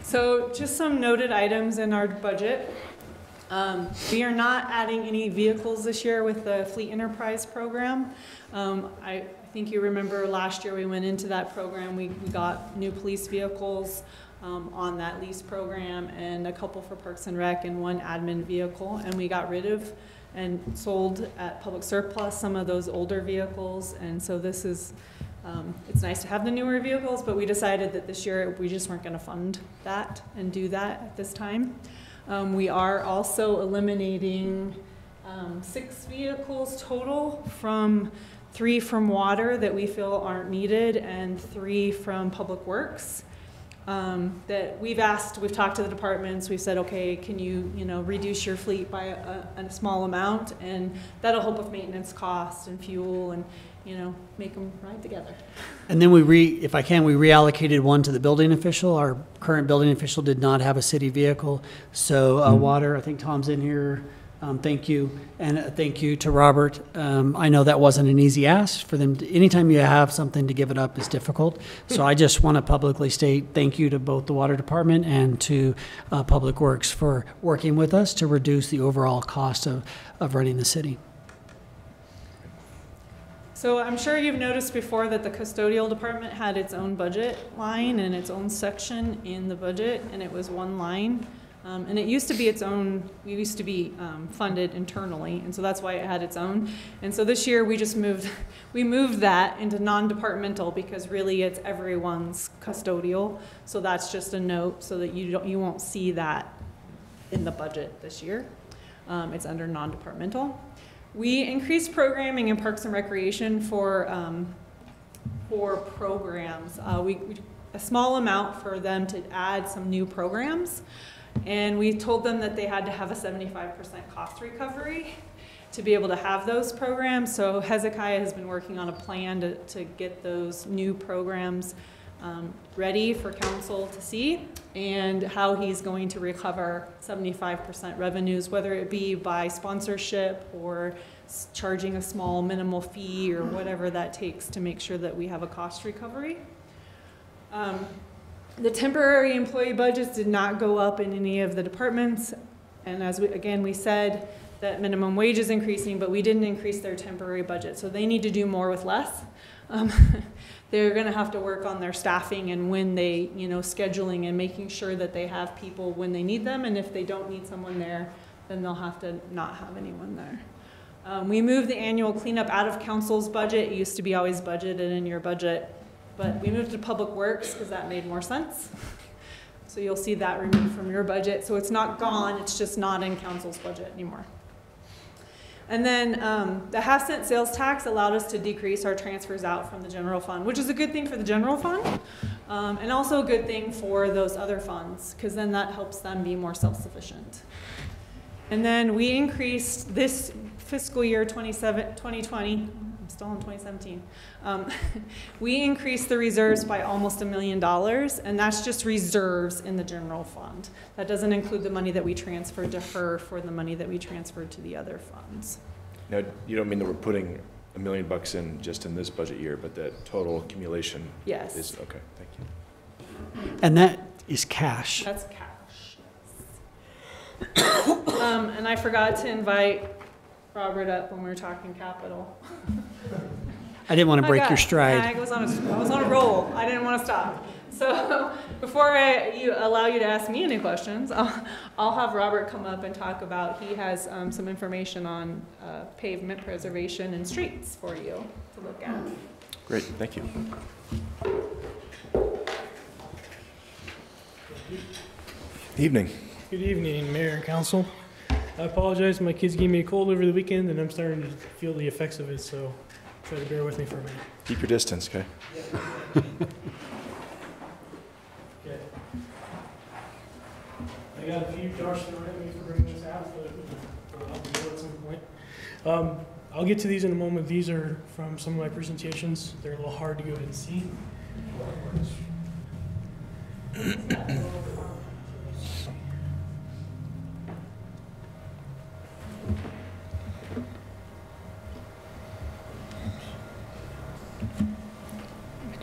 So just some noted items in our budget. Um, we are not adding any vehicles this year with the Fleet Enterprise program. Um, I think you remember last year we went into that program. We, we got new police vehicles um, on that lease program, and a couple for Parks and Rec and one admin vehicle. And we got rid of and sold at public surplus some of those older vehicles. And so this is, um, it's nice to have the newer vehicles, but we decided that this year we just weren't gonna fund that and do that at this time. Um, we are also eliminating um, six vehicles total, from three from water that we feel aren't needed and three from public works. Um, that we've asked, we've talked to the departments, we've said, okay, can you, you know, reduce your fleet by a, a small amount, and that'll help with maintenance costs and fuel and, you know, make them ride together. And then we re, if I can, we reallocated one to the building official. Our current building official did not have a city vehicle. So uh, water, I think Tom's in here. Um, thank you, and a thank you to Robert. Um, I know that wasn't an easy ask for them. To, anytime you have something to give it up is difficult. So I just want to publicly state thank you to both the Water Department and to uh, Public Works for working with us to reduce the overall cost of, of running the city. So I'm sure you've noticed before that the custodial department had its own budget line and its own section in the budget, and it was one line. Um, and it used to be its own, we used to be um, funded internally, and so that's why it had its own. And so this year we just moved, we moved that into non-departmental, because really it's everyone's custodial. So that's just a note so that you, don't, you won't see that in the budget this year. Um, it's under non-departmental. We increased programming in Parks and Recreation for, um, for programs. Uh, we, we a small amount for them to add some new programs. And we told them that they had to have a seventy-five percent cost recovery to be able to have those programs. So Hezekiah has been working on a plan to, to get those new programs um, ready for council to see, and how he's going to recover seventy-five percent revenues, whether it be by sponsorship or charging a small minimal fee or whatever that takes to make sure that we have a cost recovery. Um, The temporary employee budgets did not go up in any of the departments. And as we, again, we said that minimum wage is increasing, but we didn't increase their temporary budget. So they need to do more with less. Um, they're gonna have to work on their staffing and when they, you know, scheduling and making sure that they have people when they need them. And if they don't need someone there, then they'll have to not have anyone there. Um, we moved the annual cleanup out of council's budget. It used to be always budgeted in your budget. But we moved to Public Works because that made more sense. So you'll see that removed from your budget. So it's not gone, it's just not in council's budget anymore. And then um, the half cent sales tax allowed us to decrease our transfers out from the general fund, which is a good thing for the general fund, um, and also a good thing for those other funds, because then that helps them be more self-sufficient. And then we increased this fiscal year twenty twenty, still in twenty seventeen, um, we increased the reserves by almost a million dollars, and that's just reserves in the general fund. That doesn't include the money that we transferred to her for the money that we transferred to the other funds. Now, you don't mean that we're putting a million bucks in just in this budget year, but that total accumulation? Yes. Is, okay, thank you. And that is cash. That's cash, yes. um, and I forgot to invite Robert up when we were talking capital. I didn't want to break oh, your stride. I was, on a, I was on a roll. I didn't want to stop. So before I you, allow you to ask me any questions, I'll, I'll have Robert come up and talk about, he has um, some information on uh, pavement preservation and streets for you to look at. Great, thank you. Good evening. Good evening, Mayor and Council. I apologize, my kids gave me a cold over the weekend and I'm starting to feel the effects of it, so try to bear with me for a minute. Keep your distance, okay? Okay. I got a few jars to remind me for bringing this out, but I'll do it at some point. Um, I'll get to these in a moment. These are from some of my presentations. They're a little hard to go ahead and see.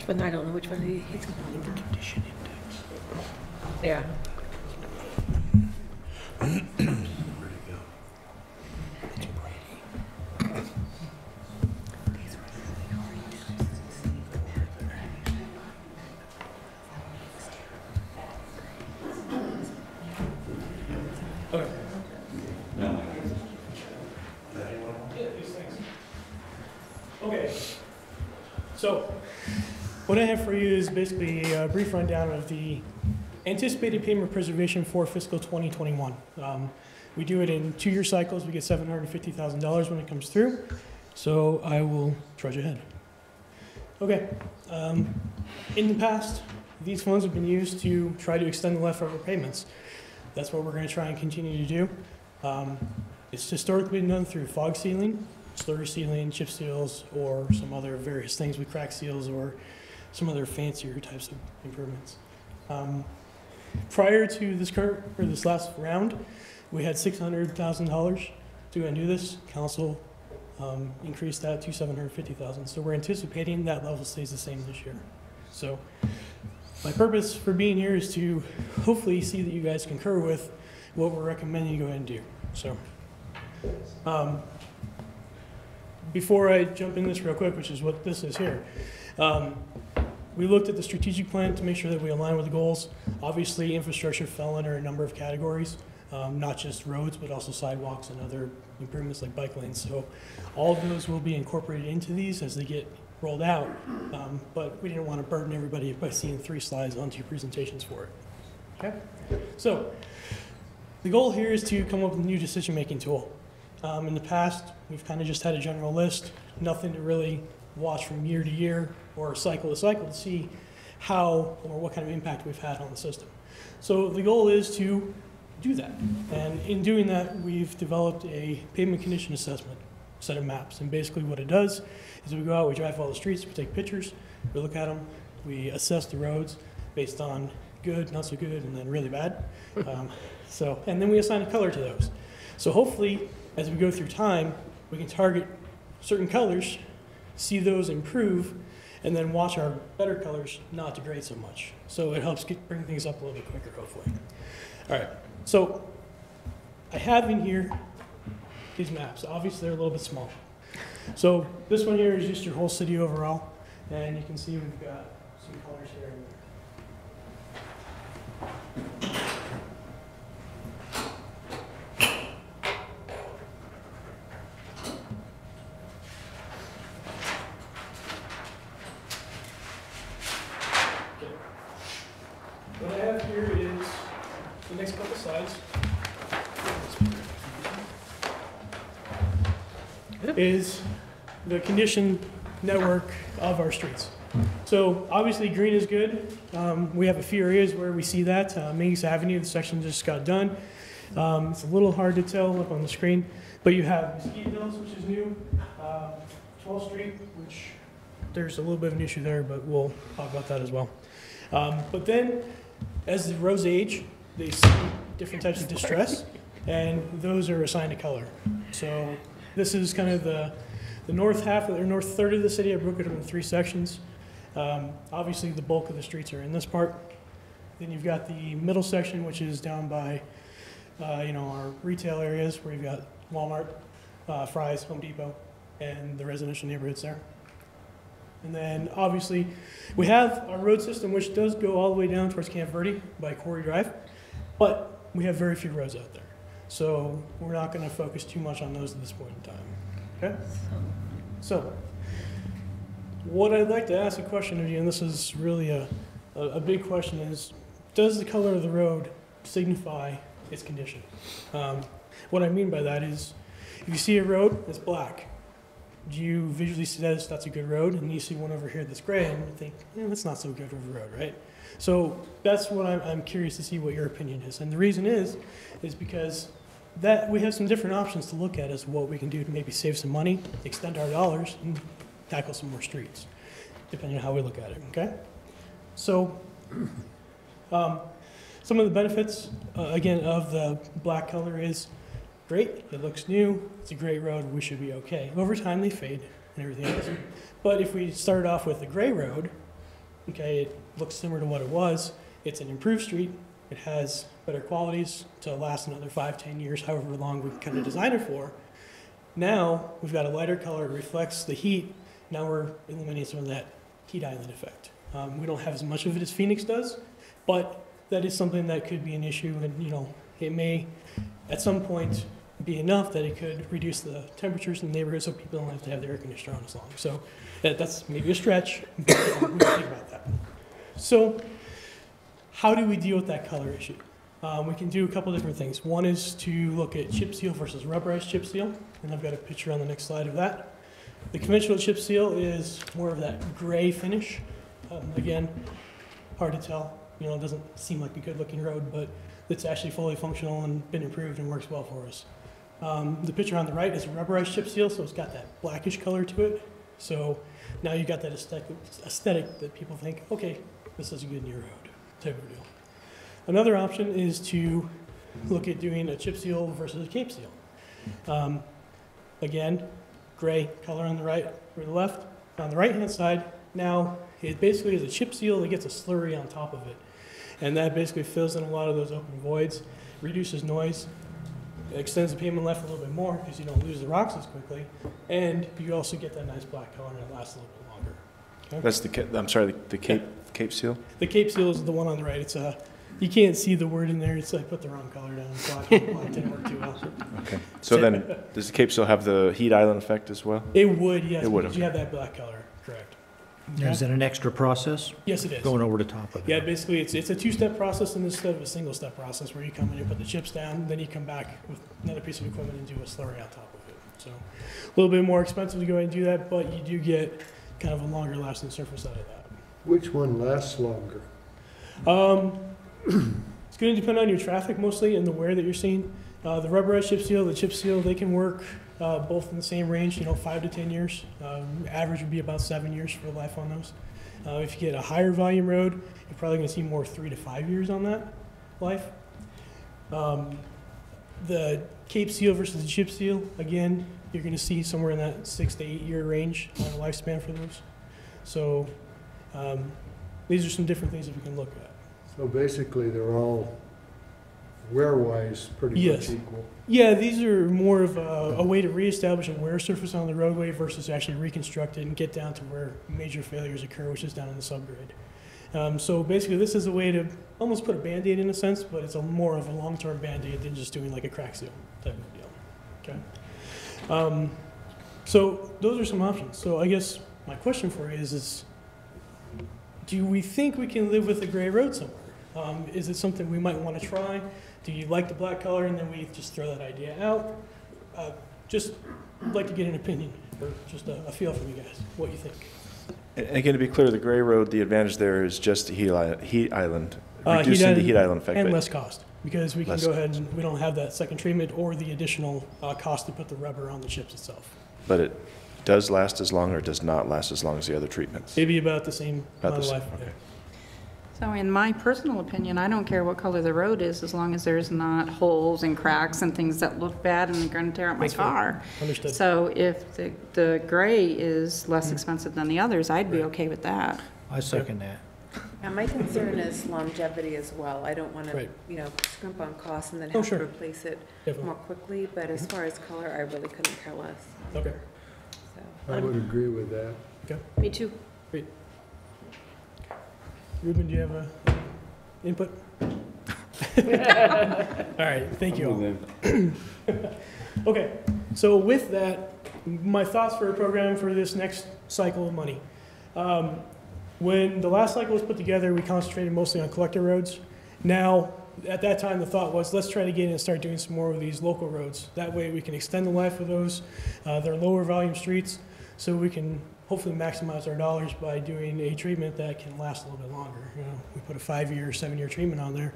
But I don't know which one he hits. Condition index. Yeah. So what I have for you is basically a brief rundown of the anticipated payment preservation for fiscal twenty twenty-one. Um, we do it in two-year cycles. We get seven hundred fifty thousand dollars when it comes through. So I will trudge ahead. Okay. Um, in the past, these funds have been used to try to extend the leftover payments. That's what we're going to try and continue to do. Um, it's historically been done through fog sealing, slurry sealing, chip seals, or some other various things with crack seals or some other fancier types of improvements. Um, prior to this current or this last round, we had six hundred thousand dollars to go and do this. Council um, increased that to seven hundred fifty thousand dollars. So we're anticipating that level stays the same this year. So my purpose for being here is to hopefully see that you guys concur with what we're recommending you go ahead and do. So um, before I jump in this real quick, which is what this is here, um, we looked at the strategic plan to make sure that we align with the goals. Obviously, infrastructure fell under a number of categories, um, not just roads, but also sidewalks and other improvements like bike lanes. So all of those will be incorporated into these as they get rolled out, um, but we didn't want to burden everybody by seeing three slides on two presentations for it. Okay, so the goal here is to come up with a new decision-making tool. Um, in the past, we've kind of just had a general list, nothing to really watch from year to year or cycle to cycle to see how or what kind of impact we've had on the system. So the goal is to do that, and in doing that, we've developed a pavement condition assessment set of maps. And basically what it does is we go out, we drive all the streets, we take pictures, we look at them, we assess the roads based on good, not so good, and then really bad. Um, so, and then we assign a color to those. So hopefully, as we go through time, we can target certain colors, see those improve, and then watch our better colors not degrade so much. So it helps get, bring things up a little bit quicker, hopefully. All right, so I have in here these maps. Obviously, they're a little bit small. So this one here is just your whole city overall, and you can see we've got some colors here and there. Okay. What I have here is the next couple slides. Is the condition network of our streets. So obviously green is good. Um, we have a few areas where we see that. Uh, Mingus Avenue, the section just got done. Um, it's a little hard to tell up on the screen, but you have Mesquite Hills, which is new, uh, twelfth Street, which there's a little bit of an issue there, but we'll talk about that as well. Um, but then as the roads age, they see different types of distress, and those are assigned a color. So this is kind of the, the north half, or north third of the city. I broke it up in three sections. Um, obviously, the bulk of the streets are in this part. Then you've got the middle section, which is down by, uh, you know, our retail areas where you've got Walmart, uh, Fry's, Home Depot, and the residential neighborhoods there. And then, obviously, we have our road system, which does go all the way down towards Camp Verde by Quarry Drive, but we have very few roads out there. So we're not going to focus too much on those at this point in time. Okay? So what I'd like to ask a question of you, and this is really a, a, a big question, is does the color of the road signify its condition? Um, what I mean by that is if you see a road that's black, do you visually see that as that's a good road? And you see one over here that's gray, and you think, eh, that's not so good of a road, right? So that's what I'm, I'm curious to see what your opinion is. And the reason is, is because that we have some different options to look at as what we can do to maybe save some money, extend our dollars, and tackle some more streets, depending on how we look at it, okay? So um, some of the benefits, uh, again, of the black color is great, it looks new, it's a great road, we should be okay. Over time, they fade and everything else. But if we start off with a gray road, okay, it looks similar to what it was. It's an improved street. It has better qualities to last another five, ten years, however long we kind of designed it for. Now we've got a lighter color. It reflects the heat. Now we're eliminating some of that heat island effect. Um, we don't have as much of it as Phoenix does, but that is something that could be an issue. And, you know, it may, at some point, be enough that it could reduce the temperatures in the neighborhood so people don't have to have their air conditioner on as long. So that, that's maybe a stretch, but we can think about that. So how do we deal with that color issue? Um, we can do a couple different things. One is to look at chip seal versus rubberized chip seal, and I've got a picture on the next slide of that. The conventional chip seal is more of that gray finish. Um, again, hard to tell. You know, it doesn't seem like a good-looking road, but it's actually fully functional and been improved and works well for us. Um, the picture on the right is a rubberized chip seal, so it's got that blackish color to it. So now you've got that aesthetic, aesthetic that people think, okay, this is a good new road type of deal. Another option is to look at doing a chip seal versus a cape seal. Um, again, gray color on the right or the left. On the right-hand side, now it basically is a chip seal that gets a slurry on top of it. And that basically fills in a lot of those open voids, reduces noise, extends the pavement left a little bit more because you don't lose the rocks as quickly, and you also get that nice black color and it lasts a little bit longer. Okay? That's the, I'm sorry, the, the cape, yeah. Cape seal? The cape seal is the one on the right. It's a, you can't see the word in there. It's like put the wrong color down. So it didn't work too well. Okay. So then, does the cape still have the heat island effect as well? It would, yes. It would. Okay. You have that black color, correct? Okay. Is that an extra process? Yes, it is. Going over the top of it. Yeah, basically, it's it's a two-step process instead of a single-step process where you come in and put the chips down, then you come back with another piece of equipment and do a slurry on top of it. So a little bit more expensive to go ahead and do that, but you do get kind of a longer-lasting surface out of that. Which one lasts longer? Um. It's going to depend on your traffic mostly and the wear that you're seeing. Uh, the rubberized chip seal, the chip seal, they can work uh, both in the same range, you know, five to ten years. Um, average would be about seven years for life on those. Uh, if you get a higher volume road, you're probably going to see more three to five years on that life. Um, the cape seal versus the chip seal, again, you're going to see somewhere in that six to eight year range on the lifespan for those. So um, these are some different things that we can look at. So basically, they're all wear-wise pretty yes. much equal. Yeah, these are more of a, a way to reestablish a wear surface on the roadway versus actually reconstruct it and get down to where major failures occur, which is down in the subgrade. Um, so basically, this is a way to almost put a Band-Aid in a sense, but it's a more of a long-term Band-Aid than just doing like a crack seal type of deal. Okay. Um, so those are some options. So I guess my question for you is, is do we think we can live with a gray road somewhere? Um, is it something we might want to try? Do you like the black color and then we just throw that idea out? Uh, just like to get an opinion or just a, a feel from you guys, what you think. And again, to be clear, the gray road, the advantage there is just the heat island, reducing uh, heat the heat island effect. And less cost, because we can go ahead and we don't have that second treatment or the additional uh, cost to put the rubber on the chips itself. But it does last as long or does not last as long as the other treatments? Maybe about the same amount of life. Okay. So in my personal opinion, I don't care what color the road is as long as there's not holes and cracks and things that look bad and they're going to tear up my car. Understood. So if the, the gray is less expensive than the others, I'd be okay with that. I second that. Now my concern is longevity as well. I don't want to, you know, scrimp on costs and then have oh, sure. to replace it Definitely. more quickly. But as far as color, I really couldn't care less. Okay. So, I would agree with that. Okay. Me too. Great. Ruben, do you have a input? All right, thank you all. Okay, so with that, my thoughts for a program for this next cycle of money. Um, when the last cycle was put together, we concentrated mostly on collector roads. Now, at that time, the thought was, let's try to get in and start doing some more of these local roads. That way we can extend the life of those. Uh, they're lower volume streets, so we can hopefully maximize our dollars by doing a treatment that can last a little bit longer. You know, we put a five-year, seven-year treatment on there.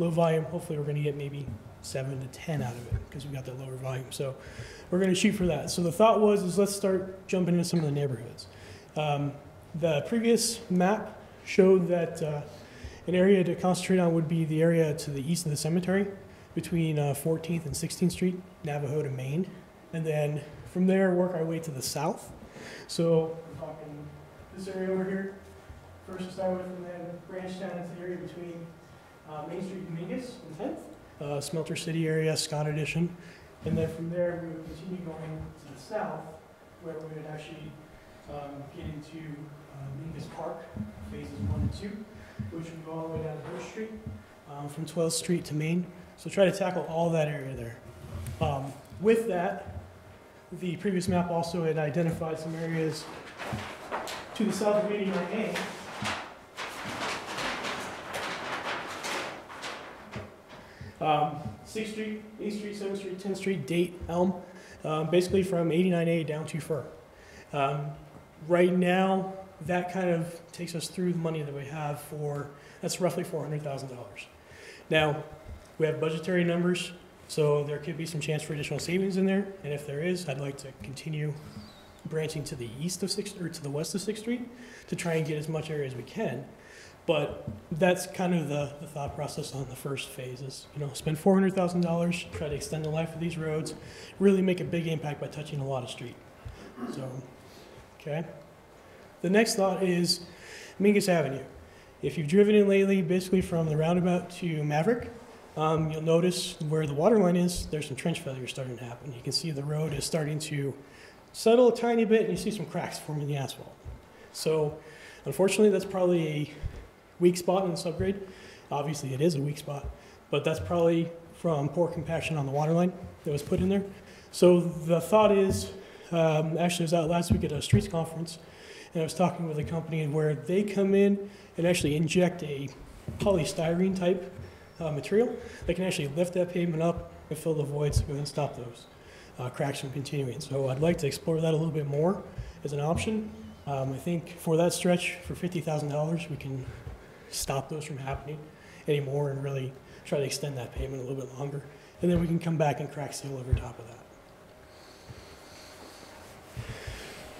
Low volume, hopefully we're gonna get maybe seven to ten out of it because we've got that lower volume. So we're gonna shoot for that. So the thought was, is let's start jumping into some of the neighborhoods. Um, the previous map showed that uh, an area to concentrate on would be the area to the east of the cemetery between uh, fourteenth and sixteenth Street, Navajo to Main. And then from there, work our way to the south. So we're talking this area over here, first to start with, and then branch down into the area between uh, Main Street and Mingus and tenth, uh, Smelter City area, Scott Edition. And then from there, we would continue going to the south, where we would actually um, get into uh, Mingus Park, phases one and two, which would go all the way down to First Street, um, from twelfth Street to Main. So try to tackle all that area there. Um, with that, the previous map also had identified some areas to the south of eighty-nine A. Um, sixth Street, eighth Street, seventh Street, tenth Street, Date, Elm, um, basically from eighty-nine A down to Fur. Um, right now, that kind of takes us through the money that we have for, that's roughly four hundred thousand dollars. Now, we have budgetary numbers, so there could be some chance for additional savings in there, and if there is, I'd like to continue branching to the east of sixth, or to the west of sixth Street to try and get as much area as we can. But that's kind of the, the thought process on the first phase is, you know, spend four hundred thousand dollars, try to extend the life of these roads, really make a big impact by touching a lot of street. So, okay. The next thought is Mingus Avenue. If you've driven in lately, basically from the roundabout to Maverick, um, you'll notice where the water line is, there's some trench failure starting to happen. You can see the road is starting to settle a tiny bit, and you see some cracks forming in the asphalt. So, unfortunately, that's probably a weak spot in the subgrade. Obviously it is a weak spot, but that's probably from poor compaction on the water line that was put in there. So the thought is, um, actually I was out last week at a streets conference and I was talking with a company where they come in and actually inject a polystyrene type uh, material that can actually lift that pavement up and fill the voids and stop those uh, cracks from continuing. So I'd like to explore that a little bit more as an option. Um, I think for that stretch, for fifty thousand dollars, we can stop those from happening anymore and really try to extend that pavement a little bit longer. And then we can come back and crack seal over top of that.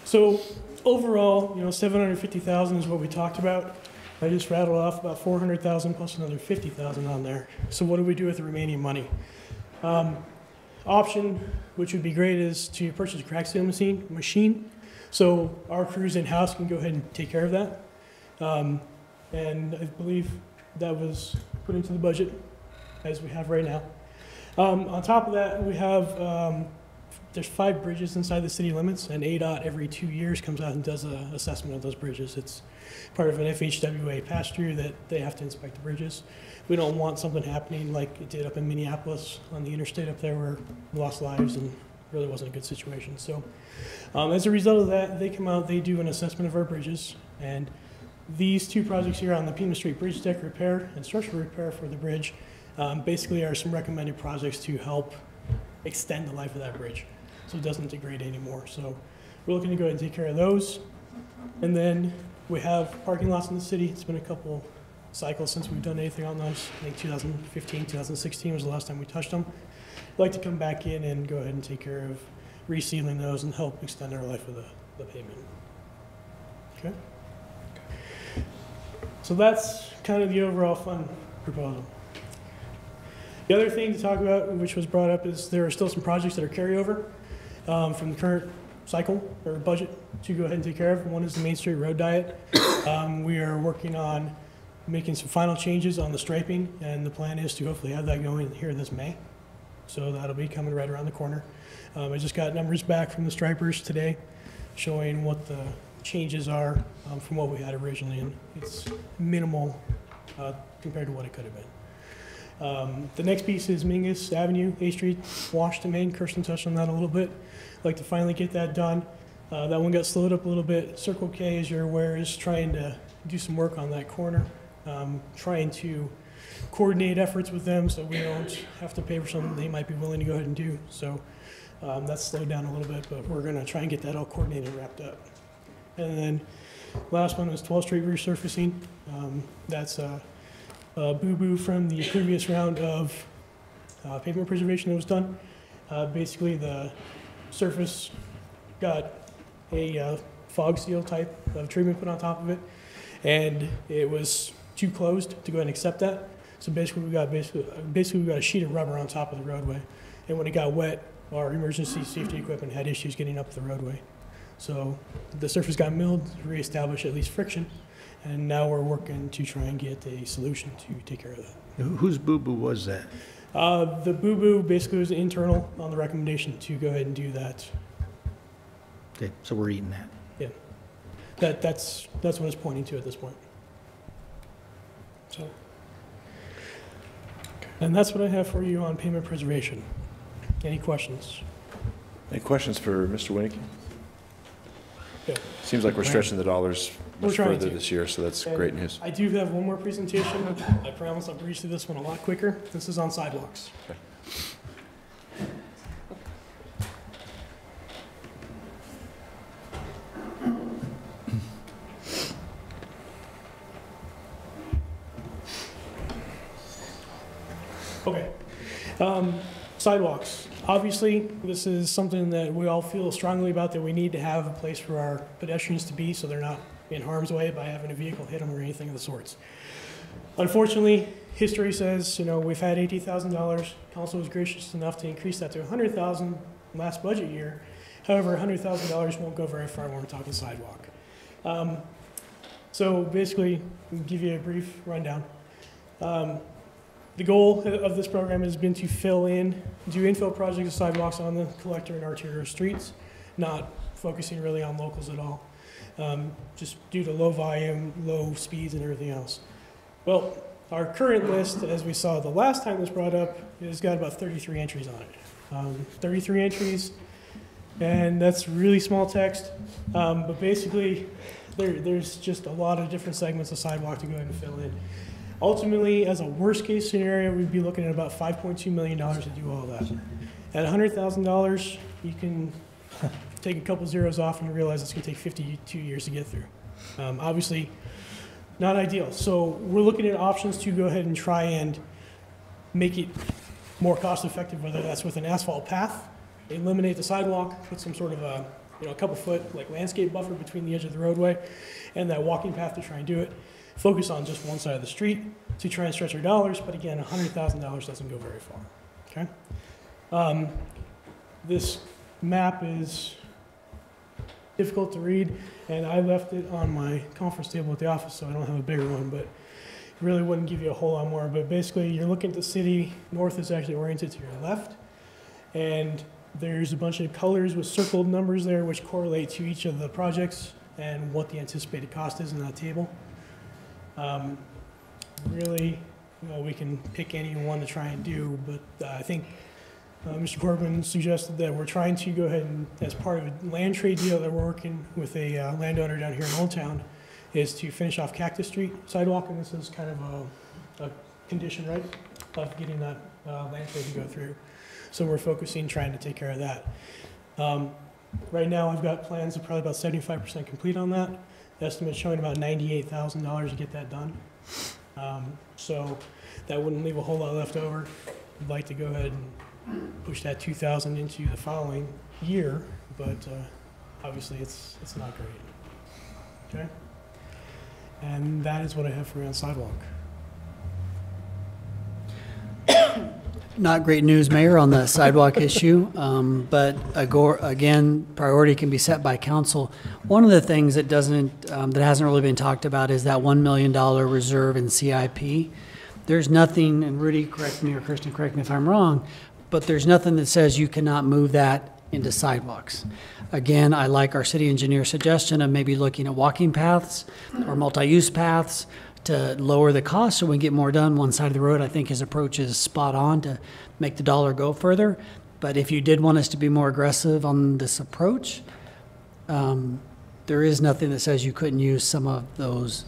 So overall, you know, seven hundred fifty thousand dollars is what we talked about. I just rattled off about four hundred thousand dollars plus another fifty thousand dollars on there. So what do we do with the remaining money? Um, option, which would be great, is to purchase a crack seal machine. machine. So our crews in-house can go ahead and take care of that. Um, And I believe that was put into the budget as we have right now. Um, on top of that, we have, um, there's five bridges inside the city limits, and A D O T every two years comes out and does an assessment of those bridges. It's part of an F H W A pass-through that they have to inspect the bridges. We don't want something happening like it did up in Minneapolis on the interstate up there where we lost lives and really wasn't a good situation. So um, as a result of that, they come out, they do an assessment of our bridges, and these two projects here on the Pima Street Bridge Deck Repair and Structural Repair for the bridge um, basically are some recommended projects to help extend the life of that bridge so it doesn't degrade anymore. So we're looking to go ahead and take care of those. And then we have parking lots in the city. It's been a couple cycles since we've done anything on those. I think two thousand fifteen, two thousand sixteen was the last time we touched them. I'd like to come back in and go ahead and take care of resealing those and help extend our life of the, the pavement. Okay? So that's kind of the overall fund proposal. The other thing to talk about, which was brought up, is there are still some projects that are carryover um, from the current cycle or budget to go ahead and take care of. One is the Main Street Road Diet. Um, we are working on making some final changes on the striping, and the plan is to hopefully have that going here this May. So that'll be coming right around the corner. Um, I just got numbers back from the stripers today showing what the changes are um, from what we had originally, and it's minimal uh, compared to what it could have been. Um, the next piece is Mingus Avenue, eighth Street, Washington, Maine. Kirsten touched on that a little bit. I'd like to finally get that done. Uh, that one got slowed up a little bit. Circle K, as you're aware, is trying to do some work on that corner, um, trying to coordinate efforts with them so we don't have to pay for something they might be willing to go ahead and do. So um, that's slowed down a little bit, but we're going to try and get that all coordinated and wrapped up. And then last one was twelfth Street resurfacing. Um, that's a, a boo-boo from the previous round of uh, pavement preservation that was done. Uh, basically, the surface got a uh, fog seal type of treatment put on top of it, and it was too closed to go ahead and accept that. So basically, we got basically, basically we got a sheet of rubber on top of the roadway, and when it got wet, our emergency safety equipment had issues getting up the roadway. So the surface got milled, reestablished at least friction, and now we're working to try and get a solution to take care of that. Now, whose boo-boo was that? Uh, the boo-boo basically was internal on the recommendation to go ahead and do that. Okay, so we're eating that. Yeah, that that's that's what it's pointing to at this point. So, okay. And that's what I have for you on payment preservation. Any questions? Any questions for Mister Winnicky? Yeah. Seems like we're stretching the dollars much further this year, so that's and great news. I do have one more presentation. I promise I'll breeze through this one a lot quicker. This is on sidewalks. Okay. Okay. Um, sidewalks. Obviously, this is something that we all feel strongly about, that we need to have a place for our pedestrians to be so they're not in harm's way by having a vehicle hit them or anything of the sorts. Unfortunately, history says, you know, we've had eighty thousand dollars. Council was gracious enough to increase that to one hundred thousand dollars last budget year. However, one hundred thousand dollars won't go very far when we're talking sidewalk. Um, so basically, I'll give you a brief rundown. Um, The goal of this program has been to fill in, do infill projects of sidewalks on the collector and arterial streets, not focusing really on locals at all, um, just due to low volume, low speeds, and everything else. Well, our current list, as we saw the last time it was brought up, has got about thirty-three entries on it. Um, thirty-three entries, and that's really small text, um, but basically there, there's just a lot of different segments of sidewalk to go ahead and fill in. Ultimately, as a worst-case scenario, we'd be looking at about five point two million dollars to do all that. At one hundred thousand dollars, you can take a couple zeros off and you realize it's going to take fifty-two years to get through. Um, obviously, not ideal. So we're looking at options to go ahead and try and make it more cost-effective, whether that's with an asphalt path, eliminate the sidewalk, put some sort of a, you know, a couple foot like landscape buffer between the edge of the roadway and that walking path to try and do it. Focus on just one side of the street to try and stretch our dollars, but again, one hundred thousand dollars doesn't go very far, okay? Um, this map is difficult to read, and I left it on my conference table at the office, so I don't have a bigger one, but it really wouldn't give you a whole lot more, but basically, you're looking at the city. North is actually oriented to your left, and there's a bunch of colors with circled numbers there, which correlate to each of the projects and what the anticipated cost is in that table. Um, really, you know, we can pick any one to try and do, but uh, I think uh, Mister Corbin suggested that we're trying to go ahead and, as part of a land trade deal that we're working with a uh, landowner down here in Old Town, is to finish off Cactus Street sidewalk, and this is kind of a, a condition, right, of getting that uh, land trade to go through. So we're focusing, trying to take care of that. Um, right now, I've got plans of probably about seventy-five percent complete on that. Estimate showing about ninety-eight thousand dollars to get that done. Um, so that wouldn't leave a whole lot left over. I'd like to go ahead and push that two thousand into the following year, but uh, obviously it's, it's not great, okay? And that is what I have for you on sidewalk. Not great news, Mayor, on the sidewalk issue, um, but again, priority can be set by council. One of the things that doesn't, um, that hasn't really been talked about is that one million dollar reserve in C I P. There's nothing, and Rudy, correct me, or Kirsten, correct me if I'm wrong, but there's nothing that says you cannot move that into sidewalks. Again, I like our city engineer's suggestion of maybe looking at walking paths or multi-use paths to lower the cost so we get more done one side of the road. I think his approach is spot on to make the dollar go further. But if you did want us to be more aggressive on this approach, um, there is nothing that says you couldn't use some of those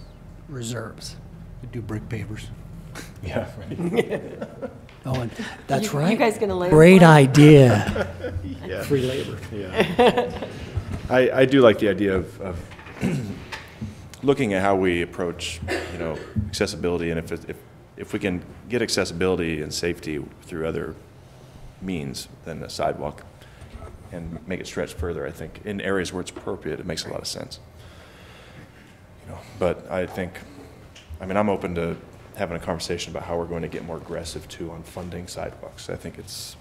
reserves. We do brick pavers. Yeah, right. Oh, and that's you, right. You guys gonna labor? Great idea. Yeah. Free labor. Yeah. I, I do like the idea of, of looking at how we approach, you know, accessibility, and if, it, if if we can get accessibility and safety through other means than the sidewalk, and make it stretch further, I think in areas where it's appropriate, it makes a lot of sense. You know, but I think, I mean, I'm open to having a conversation about how we're going to get more aggressive too on funding sidewalks. I think it's.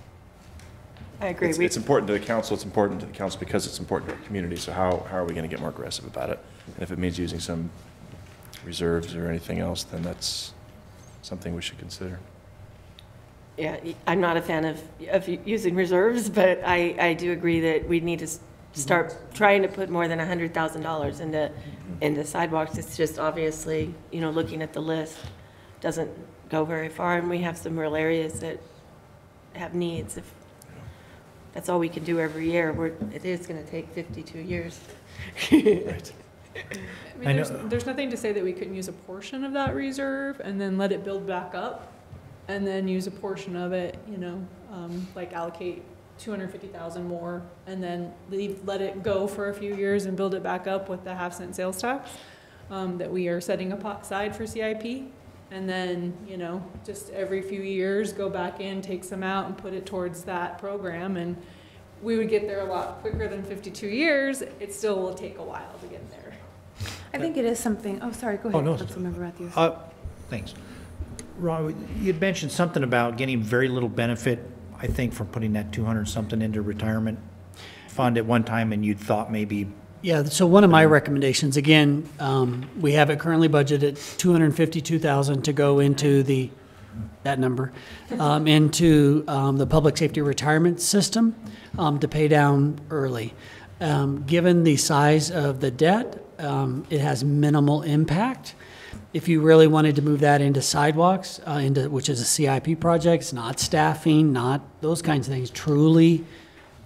I agree. It's, it's important to the council. It's important to the council because it's important to our community. So how, how are we going to get more aggressive about it? And if it means using some reserves or anything else, then that's something we should consider. Yeah, I'm not a fan of, of using reserves, but I, I do agree that we need to start trying to put more than one hundred thousand dollars into, mm-hmm. into sidewalks. It's just obviously, you know, looking at the list doesn't go very far, and we have some rural areas that have needs. If that's all we can do every year. We're, it is going to take fifty-two years. Right. I mean, I there's, there's nothing to say that we couldn't use a portion of that reserve and then let it build back up and then use a portion of it, you know, um, like allocate two hundred fifty thousand dollars more and then leave, let it go for a few years and build it back up with the half cent sales tax um, that we are setting aside for C I P. And then, you know, just every few years go back in, take some out and put it towards that program. And we would get there a lot quicker than fifty-two years. It still will take a while to get there. I think it is something. Oh, sorry. Go ahead. Oh, no. Councilmember Matthews. Uh, thanks. Ron, you'd mentioned something about getting very little benefit, I think, from putting that two hundred something into retirement fund at one time, and you'd thought maybe. Yeah. So one of my recommendations, again, um, we have it currently budgeted two hundred fifty-two thousand dollars to go into the that number um, into um, the public safety retirement system um, to pay down early. Um, given the size of the debt, um, it has minimal impact. If you really wanted to move that into sidewalks, uh, into which is a C I P project, not staffing, not those kinds of things, truly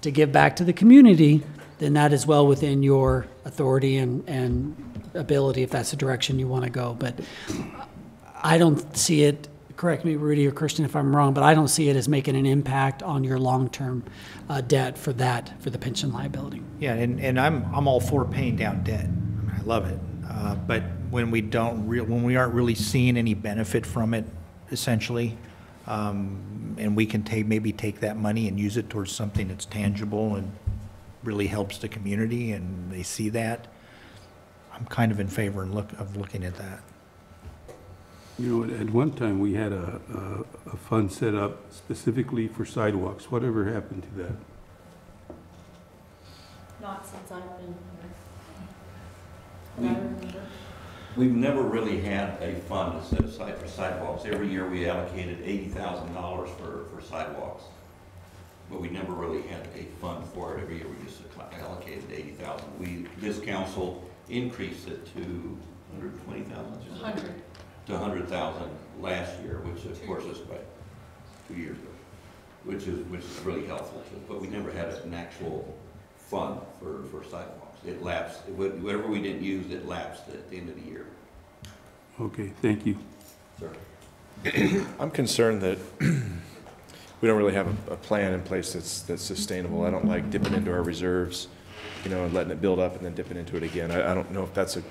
to give back to the community, then that is well within your authority and, and ability if that's the direction you want to go. But I don't see it, correct me, Rudy or Kirsten, if I'm wrong, but I don't see it as making an impact on your long-term uh, debt for that, for the pension liability. Yeah, and, and I'm, I'm all for paying down debt. I love it. Uh, but when we don't re when we aren't really seeing any benefit from it, essentially, um, and we can take maybe take that money and use it towards something that's tangible and really helps the community, and they see that, I'm kind of in favor and look of looking at that. You know, at one time we had a, a, a fund set up specifically for sidewalks. Whatever happened to that? Not since I've been here. I remember. We've never really had a fund that's set aside for sidewalks. Every year we allocated eighty thousand dollars for, for sidewalks. But we never really had a fund for it. Every year we just allocated eighty thousand dollars. We, this council increased it to one hundred twenty thousand dollars. one hundred thousand dollars. To one hundred thousand dollars last year, which of course is by two years ago, which is which is really helpful to us. But we never had an actual fund for, for sidewalks. It lapsed. It, whatever we didn't use, it lapsed at the end of the year. Okay, thank you. Sir. I'm concerned that we don't really have a, a plan in place that's that's sustainable. I don't like dipping into our reserves, you know, and letting it build up and then dipping into it again. I, I don't know if that's a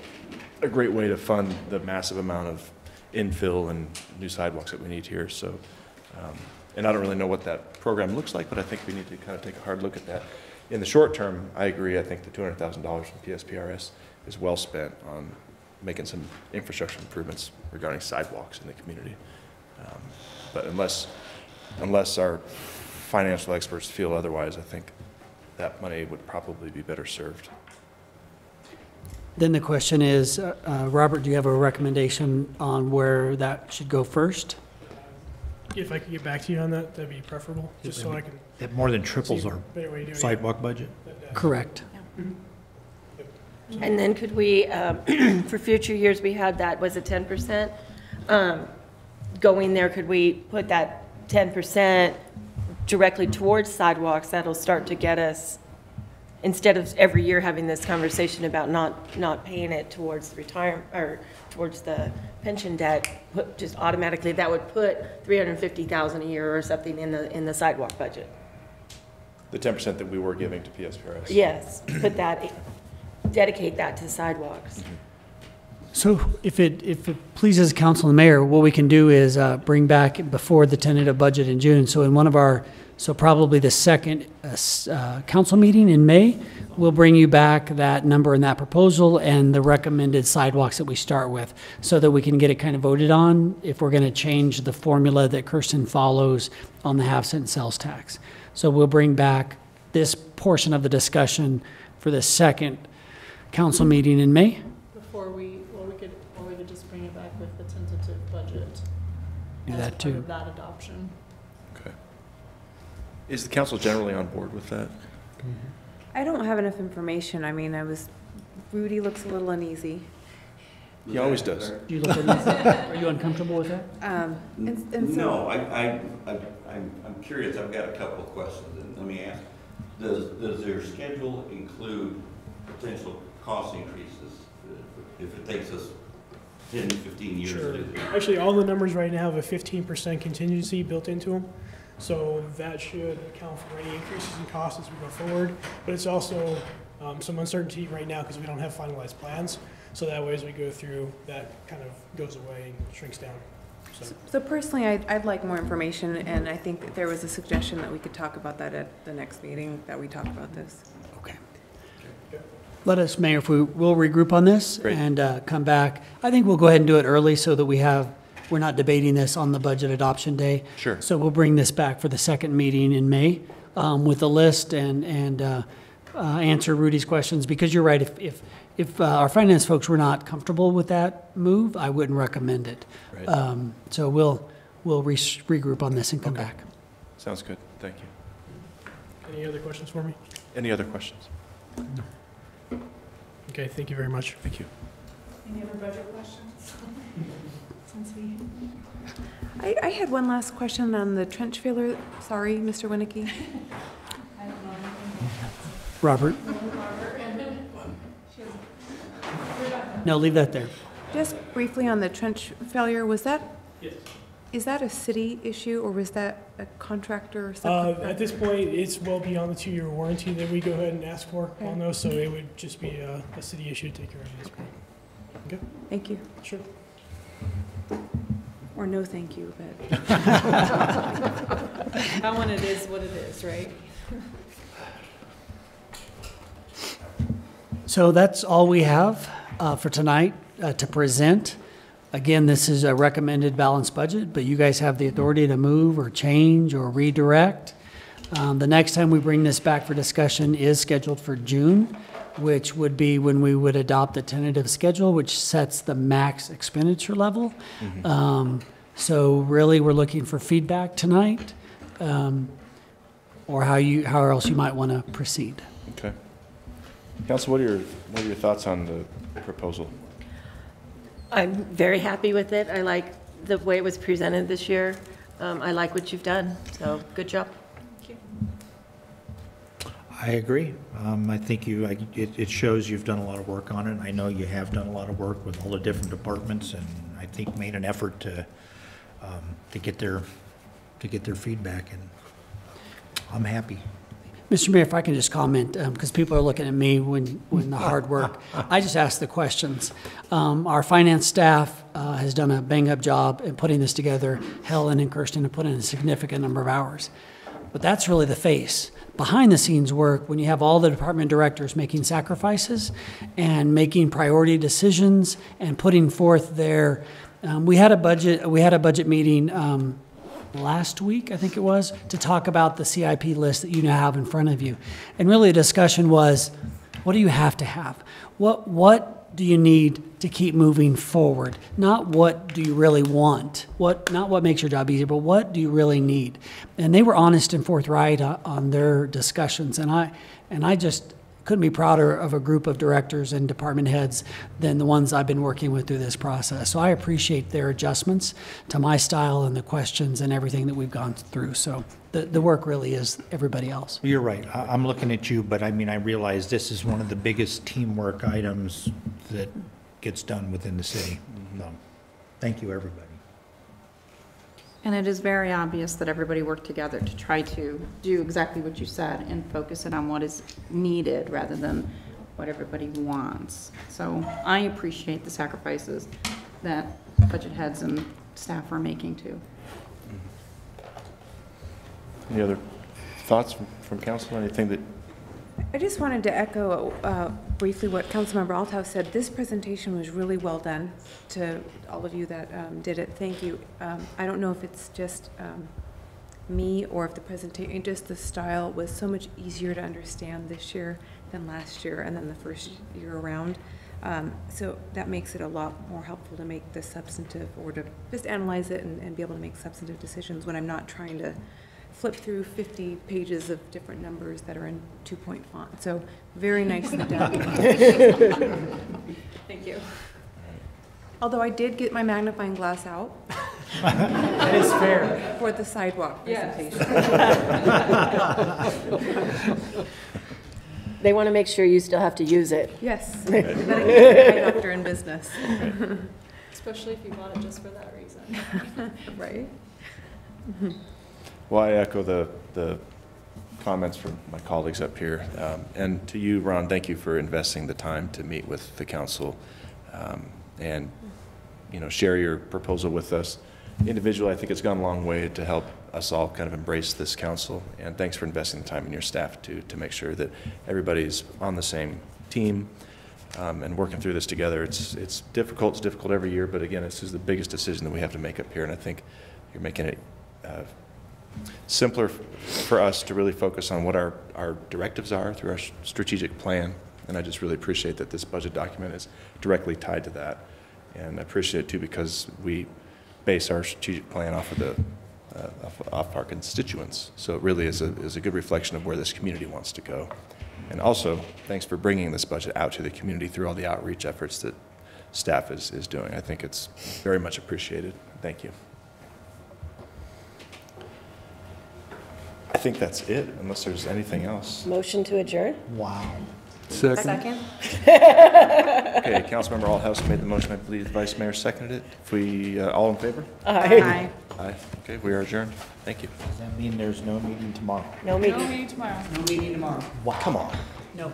a great way to fund the massive amount of infill and new sidewalks that we need here. So, um, and I don't really know what that program looks like, but I think we need to kind of take a hard look at that. In the short term, I agree. I think the two hundred thousand dollars from P S P R S is well spent on making some infrastructure improvements regarding sidewalks in the community. Um, but unless, unless our financial experts feel otherwise, I think that money would probably be better served. Then the question is, uh, uh, Robert, do you have a recommendation on where that should go first? If I could get back to you on that, that'd be preferable. Just so I can. That more than triples our sidewalk budget. Correct. Yeah. Mm-hmm. And then could we, um, for future years, we had that was it ten percent um, going there. Could we put that ten percent directly towards sidewalks? That'll start to get us. Instead of every year having this conversation about not not paying it towards retirement or towards the pension debt, put, just automatically that would put three hundred fifty thousand a year or something in the in the sidewalk budget. The ten percent that we were giving to P S P R S. Yes, put that, dedicate that to sidewalks. Mm-hmm. So, if it if it pleases council and mayor, what we can do is uh, bring back before the tentative budget in June. So, in one of our So probably the second uh, council meeting in May, we'll bring you back that number and that proposal and the recommended sidewalks that we start with so that we can get it kind of voted on if we're going to change the formula that Kirsten follows on the half cent sales tax. So we'll bring back this portion of the discussion for the second council meeting in May. Before we, well, we could, or we could just bring it back with the tentative budget. Do that too. As part of that adoption. Is the council generally on board with that? I don't have enough information. I mean, I was, Rudy looks a little uneasy. He always does. Do you look uneasy? Are you uncomfortable with that? Um, and, and so no, I, I, I, I'm, I'm curious. I've got a couple of questions, and let me ask. does, does their schedule include potential cost increases if it takes us ten, fifteen years? Sure. Actually, all the numbers right now have a fifteen percent contingency built into them. So that should account for any increases in costs as we go forward. But it's also um, some uncertainty right now because we don't have finalized plans. So that way, as we go through, that kind of goes away and shrinks down. So, so personally, I'd, I'd like more information, and I think that there was a suggestion that we could talk about that at the next meeting, that we talk about this. Okay. Let us, Mayor, if we will regroup on this. Great. And uh, come back. I think we'll go ahead and do it early so that we have, we're not debating this on the budget adoption day. Sure. So we'll bring this back for the second meeting in May um, with a list and, and uh, uh, answer Rudy's questions, because you're right, if, if If uh, our finance folks were not comfortable with that move, I wouldn't recommend it. Right. Um, so we'll we'll re regroup on this and come okay. back. Sounds good. Thank you. Any other questions for me? Any other questions? No. Okay. Thank you very much. Thank you. Any other budget questions? Since we, I, I had one last question on the trench filler. Sorry, Mister Winicky. I don't know anything. Robert. No, leave that there. Just briefly on the trench failure, was that? Yes. Is that a city issue, or was that a contractor? Or something? Uh, at this point, it's well beyond the two-year warranty that we go ahead and ask for okay. on those, so it would just be a, a city issue to take care of at this okay. point. Okay. Thank you. Sure. Or no, thank you, but that one, it is what it is, right? So that's all we have. Uh, for tonight uh, to present. Again, this is a recommended balanced budget, but you guys have the authority to move or change or redirect. Um, the next time we bring this back for discussion is scheduled for June, which would be when we would adopt the tentative schedule, which sets the max expenditure level. Mm-hmm. Um, so really we're looking for feedback tonight, um, or how you how else you might want to proceed. Okay. Council, what are your what are your thoughts on the proposal? I'm very happy with it. I like the way it was presented this year. Um, I like what you've done, so good job. Thank you. I agree. Um, I think you. I, it, it shows you've done a lot of work on it. I know you have done a lot of work with all the different departments, and I think made an effort to um, to get their to get their feedback, and I'm happy. Mister Mayor, if I can just comment, because um, people are looking at me when, when the hard work. I just ask the questions. Um, our finance staff uh, has done a bang-up job in putting this together. Helen and Kirsten have put in a significant number of hours. But that's really the face. Behind-the-scenes work, when you have all the department directors making sacrifices and making priority decisions and putting forth their um, – we had a budget We had a budget meeting um, – last week, I think it was, to talk about the C I P list that you now have in front of you. And really the discussion was, what do you have to have? What, what do you need to keep moving forward? Not what do you really want, what, not what makes your job easier, but what do you really need? And they were honest and forthright on, on their discussions. And I, and I just couldn't be prouder of a group of directors and department heads than the ones I've been working with through this process. So I appreciate their adjustments to my style and the questions and everything that we've gone through. So the, the work really is everybody else. You're right. I, I'm looking at you, but I mean, I realize this is one of the biggest teamwork items that gets done within the city. So, thank you, everybody. And it is very obvious that everybody worked together to try to do exactly what you said and focus it on what is needed rather than what everybody wants. So I appreciate the sacrifices that budget heads and staff are making too. Any other thoughts from, from council? Anything that? I just wanted to echo uh, briefly what Councilmember Althouse said. This presentation was really well done to all of you that um, did it. Thank you. Um, I don't know if it's just um, me or if the presentation, just the style was so much easier to understand this year than last year and then the first year around. Um, so that makes it a lot more helpful to make the substantive or to just analyze it and, and be able to make substantive decisions when I'm not trying to flip through fifty pages of different numbers that are in two-point font. So very nicely done. Thank you. Although I did get my magnifying glass out It is fair. For the sidewalk presentation. Yes. They want to make sure you still have to use it. Yes. You better get your eye doctor in business. Right. Especially if you want it just for that reason. Right? Mm-hmm. Well, I echo the, the comments from my colleagues up here. Um, and to you, Ron, thank you for investing the time to meet with the council um, and you know, share your proposal with us. Individually, I think it's gone a long way to help us all kind of embrace this council. And thanks for investing the time in your staff to, to make sure that everybody's on the same team um, and working through this together. It's, it's difficult. It's difficult every year. But again, this is the biggest decision that we have to make up here. And I think you're making it uh, simpler for us to really focus on what our, our directives are through our strategic plan. And I just really appreciate that this budget document is directly tied to that. And I appreciate it, too, because we base our strategic plan off of the uh, off, off our constituents. So it really is a, is a good reflection of where this community wants to go. And also, thanks for bringing this budget out to the community through all the outreach efforts that staff is, is doing. I think it's very much appreciated. Thank you. I think that's it, unless there's anything else. Motion to adjourn? Wow. Second. Second. Okay, Councilmember Allhouse made the motion. I believe the Vice Mayor seconded it. If we uh, all in favor? Aye. Aye. Aye. Okay, we are adjourned. Thank you. Does that mean there's no meeting tomorrow? No meeting. No meeting tomorrow. No meeting tomorrow. Wow. Come on. No.